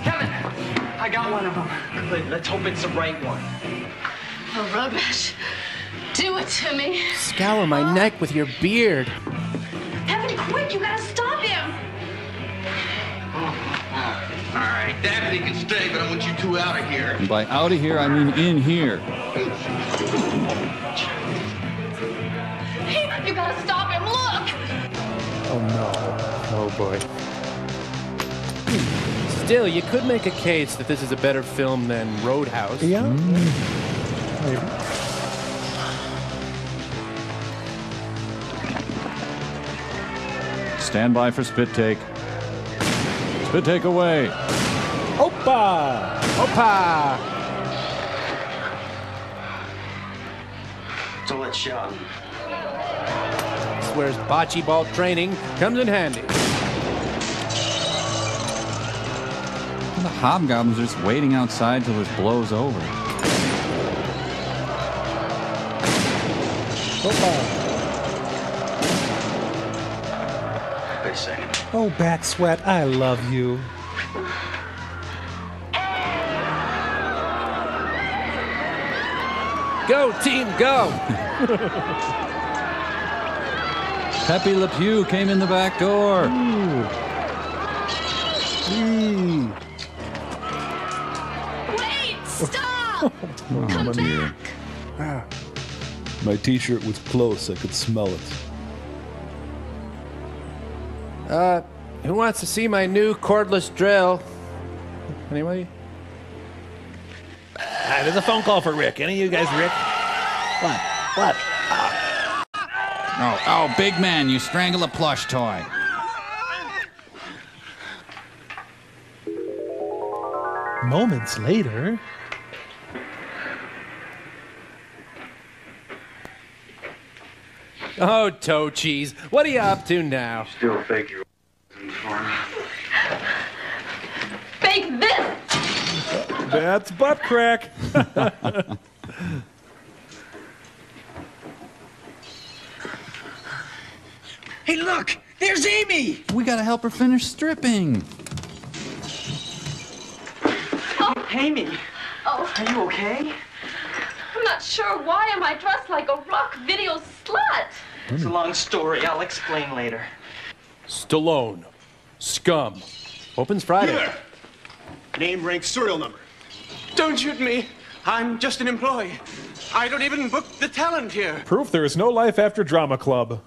Kevin, I got one of them. Let's hope it's the right one. Oh, rubbish. Do it to me. Scour my neck with your beard. Kevin, quick, you gotta stop him. All right, Daphne can stay, but I want you two out of here. And by out of here, I mean in here. You gotta stop him, look! Oh no, oh boy. Still, you could make a case that this is a better film than Roadhouse. Yeah. Mm-hmm. Stand by for spit take. Spit take away. Opa! Opa! So let's shout. Where's bocce ball training comes in handy. The Hobgoblins are just waiting outside till this blows over. Wait a second. Oh, Bat Sweat, I love you. Go, team, go! Pepe Le Pew came in the back door. Ooh. Wait! Stop! Oh, come back! Ah. My T-shirt was close. I could smell it. Who wants to see my new cordless drill? Anybody? There's a phone call for Rick. Any of you guys, Rick? What? What? Oh, big man, you strangle a plush toy. Moments later... Oh, Toe Cheese, what are you up to now? You still fake your for me. Fake this! That's butt crack! Hey, look! There's Amy! We gotta help her finish stripping. Oh. Amy! Oh. Are you okay? I'm not sure. Why am I dressed like a rock video slut? It's a long story. I'll explain later. Stallone. Scum. Opens Friday. Here. Name, rank, serial number. Don't shoot me. I'm just an employee. I don't even book the talent here. Proof there is no life after drama club.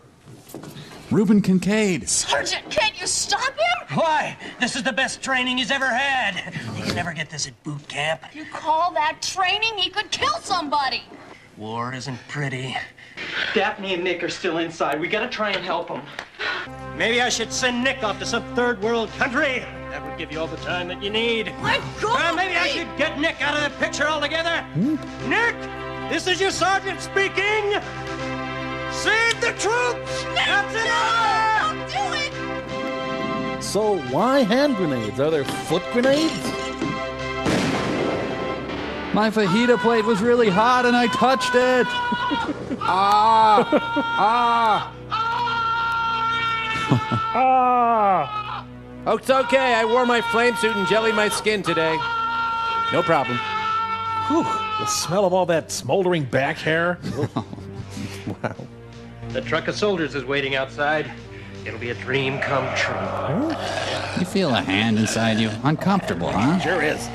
Reuben Kincaid. Sergeant, can't you stop him? Why? This is the best training he's ever had. He can never get this at boot camp. You call that training? He could kill somebody. War isn't pretty. Daphne and Nick are still inside. We gotta try and help them. Maybe I should send Nick off to some third world country. That would give you all the time that you need. Let go! Well, maybe I should get Nick out of the picture altogether. Nick, this is your sergeant speaking. Save the troops! Nick, that's enough! No, don't do it! So why hand grenades? Are there foot grenades? My fajita plate was really hot and I touched it. Oh, it's okay. I wore my flamesuit and jellied my skin today. No problem. Whew, the smell of all that smoldering back hair. Wow. The truck of soldiers is waiting outside. It'll be a dream come true. You feel a hand inside you. Uncomfortable, huh? Sure is.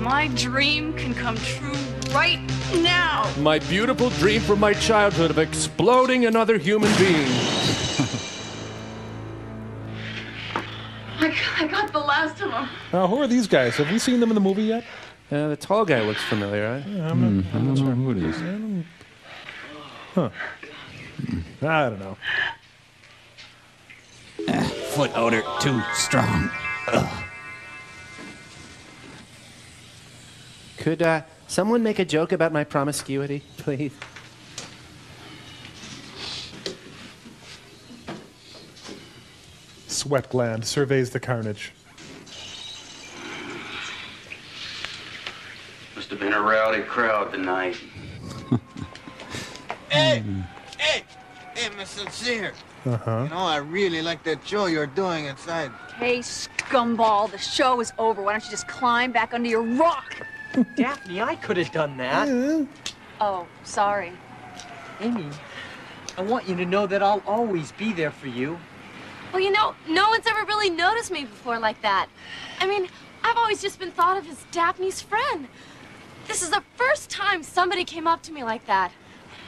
My dream can come true right now. My beautiful dream from my childhood of exploding another human being. I got the last of them. Now, who are these guys? Have we seen them in the movie yet? The tall guy looks familiar. I'm not sure who it is. I don't know. Foot odor too strong. Ugh. Could someone make a joke about my promiscuity, please? Sweat gland surveys the carnage. Must have been a rowdy crowd tonight. Hey, Miss Sincere. You know, I really like that show you're doing inside. Hey, scumball, the show is over. Why don't you just climb back under your rock? Daphne, I could have done that. Oh, sorry. Amy, I want you to know that I'll always be there for you. Well, you know, no one's ever really noticed me before like that. I mean, I've always just been thought of as Daphne's friend. This is the first time somebody came up to me like that.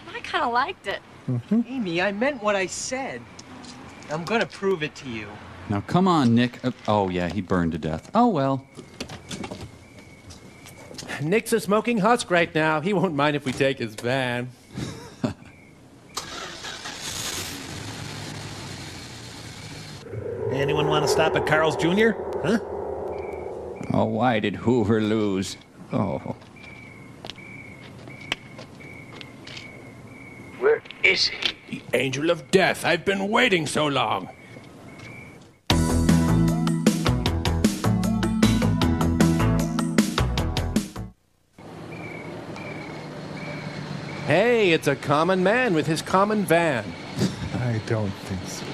And I kind of liked it. Amy, I meant what I said. I'm going to prove it to you. Now, come on, Nick. Oh, yeah, he burned to death. Oh, well. Nick's a smoking husk right now. He won't mind if we take his van. Anyone want to stop at Carl's Jr.? Huh? Oh, why did Hoover lose? Oh. Where is he? The angel of death. I've been waiting so long. Hey, it's a common man with his common van. I don't think so.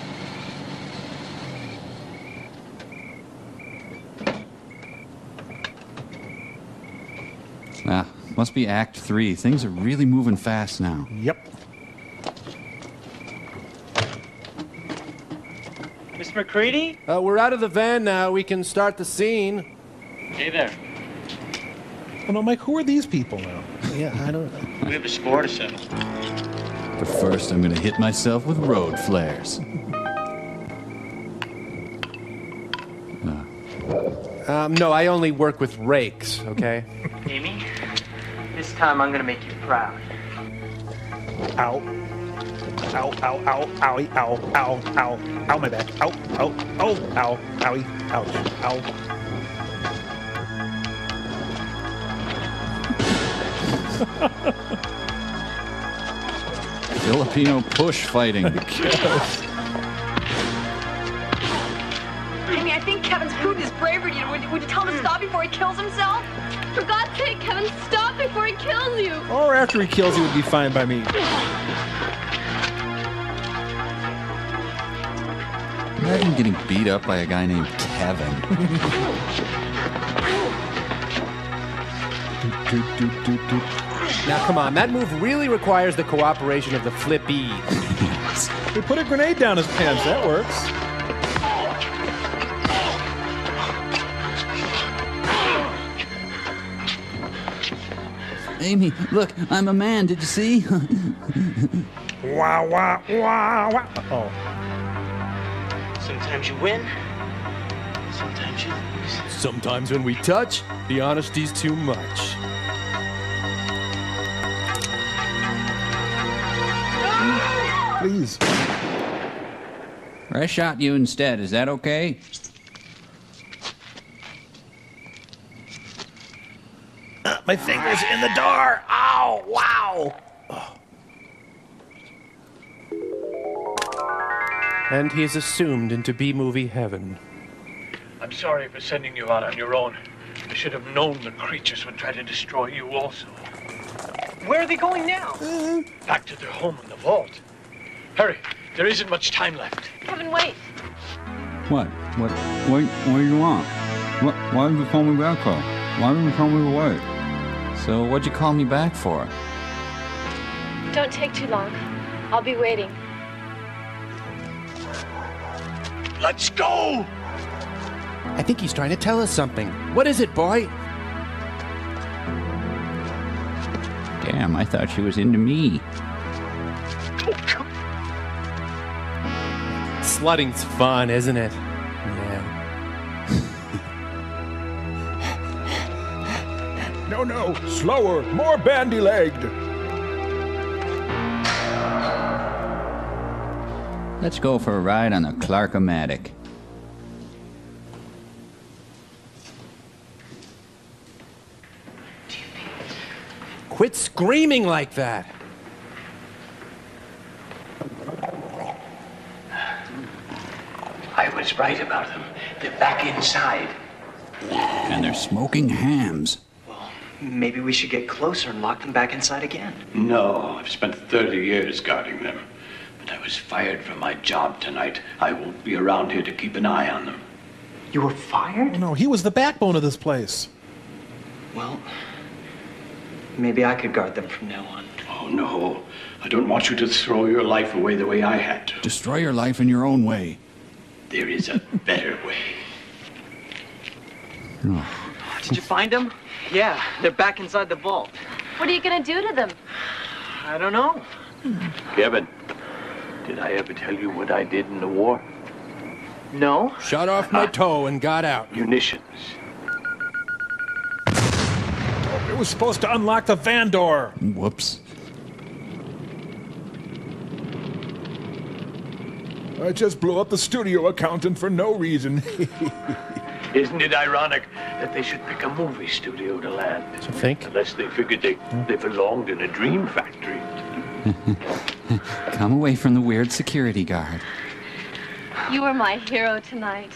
Ah, must be Act 3. Things are really moving fast now. Yep. Mr. McCready? We're out of the van now. We can start the scene. Hey there. Oh, no, Mike, who are these people now? Yeah, I don't know. We have a score to settle. But first, I'm going to hit myself with road flares. No, I only work with rakes, okay? Amy, this time I'm going to make you proud. Ow. Ow, ow, ow, owie, ow, ow, ow, ow, my back. Ow, ow, ow, ow, owie, ouch, ow. Filipino push fighting. Amy, I think Kevin's proved his bravery to you. Would you tell him to stop before he kills himself? For God's sake, Kevin, stop before he kills you. Or after he kills you would be fine by me. Imagine getting beat up by a guy named Kevin. Now, come on, that move really requires the cooperation of the flippy. He put a grenade down his pants, that works. Amy, look, I'm a man, did you see? Wow, wow, wow, wow. Uh-oh. Sometimes you win, sometimes you lose. Sometimes when we touch, the honesty's too much. Please. I shot you instead, is that okay? My finger's in the door! Ow! Wow! Oh. And he is assumed into B-movie heaven. I'm sorry for sending you out on your own. I should have known the creatures would try to destroy you also. Where are they going now? Back to their home in the vault. Hurry, there isn't much time left. Kevin, wait. What? What? Wait, what do you want? What? Why did you call me back for? Why did you call me away? So what'd you call me back for? Don't take too long. I'll be waiting. Let's go! I think he's trying to tell us something. What is it, boy? Damn, I thought she was into me. Slutting's fun, isn't it? Yeah. No, no, slower, more bandy-legged. Let's go for a ride on the Clark-o-matic. Quit screaming like that! I was right about them. They're back inside. And they're smoking hams. Well, maybe we should get closer and lock them back inside again. No, I've spent 30 years guarding them. But I was fired from my job tonight. I won't be around here to keep an eye on them. You were fired? No, he was the backbone of this place. Well... maybe I could guard them from now on. Oh, no. I don't want you to throw your life away the way I had to. Destroy your life in your own way. There is a better way. Oh. Did you find them? Yeah, they're back inside the vault. What are you going to do to them? I don't know. Kevin, did I ever tell you what I did in the war? No. Shot off my toe and got out. Munitions. It was supposed to unlock the van door. Whoops. I just blew up the studio accountant for no reason. Isn't it ironic that they should pick a movie studio to land? I think. Unless they figured they belonged in a dream factory. Come away from the weird security guard. You were my hero tonight.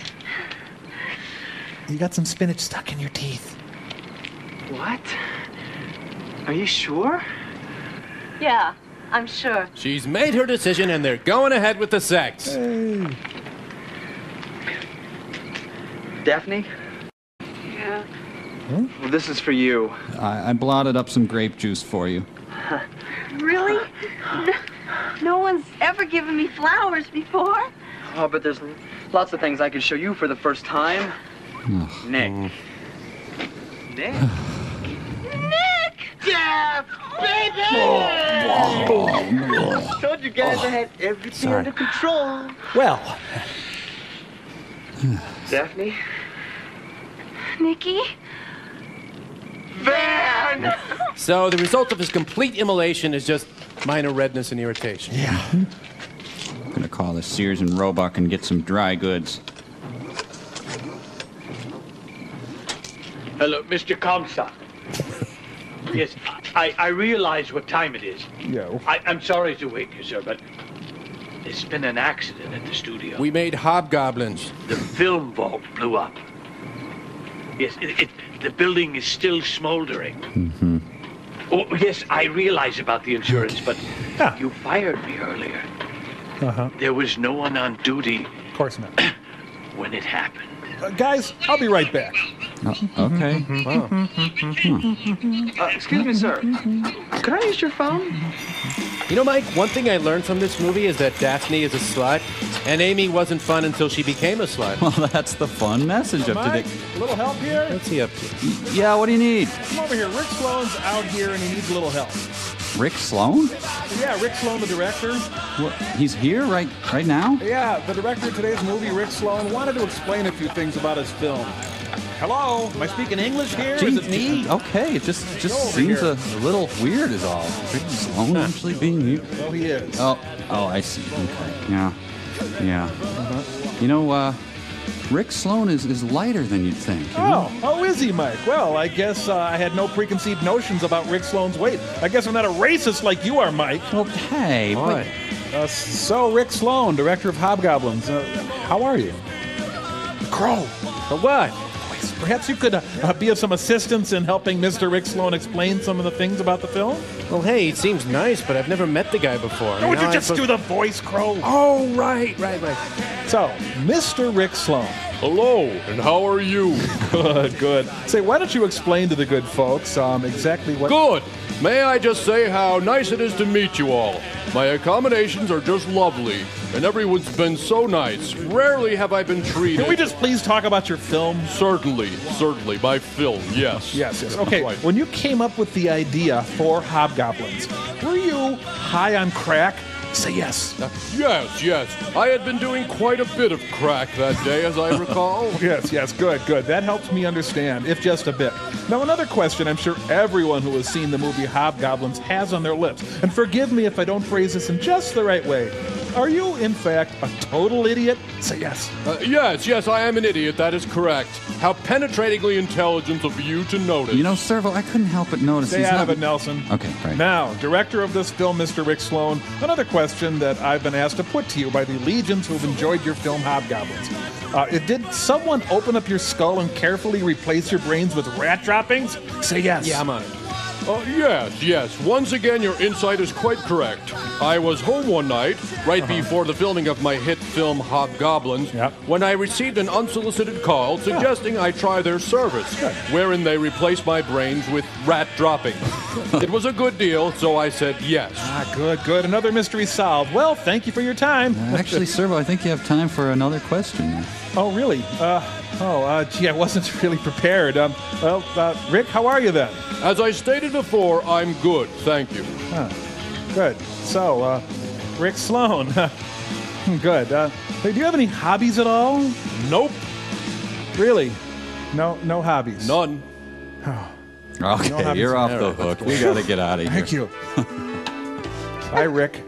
You got some spinach stuck in your teeth. What? Are you sure? Yeah, I'm sure. She's made her decision and they're going ahead with the sex. Hey. Daphne? Yeah? Huh? Well, this is for you. I blotted up some grape juice for you. Really? No one's ever given me flowers before. Oh, but there's lots of things I can show you for the first time. Nick. Nick? Nick! Yeah, baby! I told you guys I had everything under control. Well. Daphne? Nikki? Van! So the result of his complete immolation is just minor redness and irritation. Yeah. I'm going to call the Sears and Roebuck and get some dry goods. Hello, Mr. Comstock. Yes, I realize what time it is. No. I'm sorry to wake you, sir, but there's been an accident at the studio. We made hobgoblins. The film vault blew up. Yes, the building is still smoldering. Mm-hmm. Oh, yes, I realize about the insurance, but you fired me earlier. Uh-huh. There was no one on duty. Of course not. When it happened. Guys, I'll be right back. Okay. Wow. Excuse me, sir. Could I use your phone? You know, Mike, one thing I learned from this movie is that Daphne is a slut. And Amy wasn't fun until she became a slut. Well, that's the fun message of today. A little help here? What's he up to? Yeah, what do you need? Come over here. Rick Sloan's out here and he needs a little help. Rick Sloan? Yeah, Rick Sloan, the director. What? He's here right now? Yeah, the director of today's movie, Rick Sloan, wanted to explain a few things about his film. Hello? Am I speaking English here? Is it me? Okay, it just seems a little weird is all. Rick Sloan actually being here? Oh, he is. Oh, I see. Okay, yeah. Yeah. You know, Rick Sloan is lighter than you'd think. Oh, is he, Mike? Well, I guess I had no preconceived notions about Rick Sloan's weight. I guess I'm not a racist like you are, Mike. Well, hey, but... So, Rick Sloan, director of Hobgoblins, how are you? Crow. What? Perhaps you could be of some assistance in helping Mr. Rick Sloan explain some of the things about the film? Well, hey, he seems nice, but I've never met the guy before. Would you just do the voice, Crow? Oh, right. So, Mr. Rick Sloan. Hello, and how are you? Good. Say, why don't you explain to the good folks exactly what... Good! May I just say how nice it is to meet you all. My accommodations are just lovely, and everyone's been so nice. Rarely have I been treated... Can we just please talk about your film? Certainly. My film, yes. Yes. Okay, right. When you came up with the idea for Hobgoblins, were you high on crack? Say yes. Yes. I had been doing quite a bit of crack that day, as I recall. Yes. Good. That helps me understand, if just a bit. Now, another question I'm sure everyone who has seen the movie Hobgoblins has on their lips. And forgive me if I don't phrase this in just the right way. Are you, in fact, a total idiot? Say yes. Yes, I am an idiot. That is correct. How penetratingly intelligent of you to notice. You know, Servo, I couldn't help but notice. Stay out of it, Nelson. Okay, right. Now, director of this film, Mr. Rick Sloan, another question that I've been asked to put to you by the legions who've enjoyed your film Hobgoblins. Did someone open up your skull and carefully replace your brains with rat droppings? Say yes. Yeah, I'm on it. Yes. Once again, your insight is quite correct. I was home one night, right before the filming of my hit film Hobgoblins, when I received an unsolicited call suggesting I try their service, wherein they replaced my brains with rat dropping. It was a good deal, so I said yes. Good. Another mystery solved. Well, thank you for your time. Actually, Servo, I think you have time for another question. Oh, really? Gee, I wasn't really prepared. Rick, how are you then? As I stated before, I'm good, thank you. Good. So, Rick Sloan. Good. Do you have any hobbies at all? Nope. Really? No hobbies? None. Oh. Okay, no, you're off the hook. We got to get out of here. Thank you. Bye, Rick.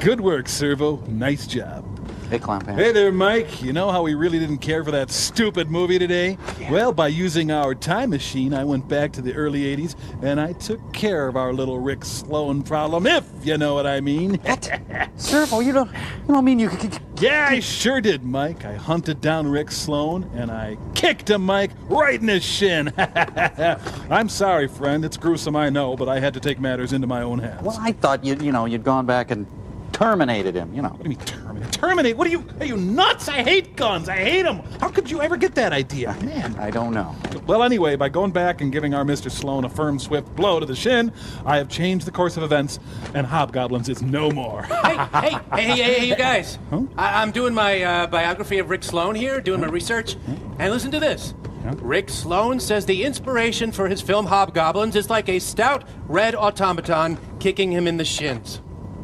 Good work, Servo. Nice job. Hey, Clownpants. Hey there, Mike. You know how we really didn't care for that stupid movie today? Yeah. Well, by using our time machine, I went back to the early 80s, and I took care of our little Rick Sloan problem, if you know what I mean. What? Servo, you don't mean you... Yeah, I sure did, Mike. I hunted down Rick Sloan, and I kicked him, Mike, right in his shin. I'm sorry, friend. It's gruesome, I know, but I had to take matters into my own hands. Well, I thought, you'd gone back and... terminated him, What do you mean terminate? Terminate? What are you nuts? I hate guns. I hate them. How could you ever get that idea? Man. I don't know. Well, anyway, by going back and giving our Mr. Sloan a firm, swift blow to the shin, I have changed the course of events, and Hobgoblins is no more. Hey, you guys. Huh? I'm doing my biography of Rick Sloan here, doing my research, and listen to this. Huh? Rick Sloan says the inspiration for his film Hobgoblins is like a stout red automaton kicking him in the shins.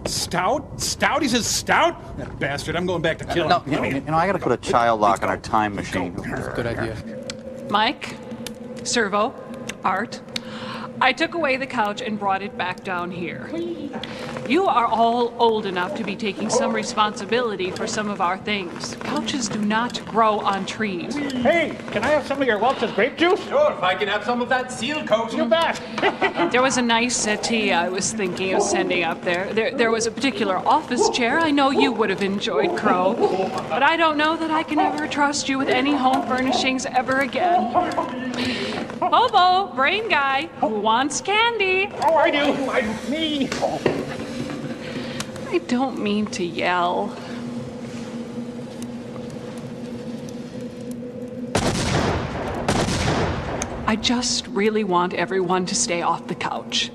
Stout? Stout? He says stout? That bastard. I'm going back to kill him. I gotta put a child lock on our time machine. That's a good idea. Mike, Servo, Art, I took away the couch and brought it back down here. You are all old enough to be taking some responsibility for some of our things. Couches do not grow on trees. Hey, can I have some of your Welch's grape juice? Sure, if I can have some of that seal coat. You bet. There was a nice settee I was thinking of sending up there. There was a particular office chair I know you would have enjoyed, Crow. But I don't know that I can ever trust you with any home furnishings ever again. Hobo, brain guy, who wants candy? Oh, I do. Me. I don't mean to yell. I just really want everyone to stay off the couch.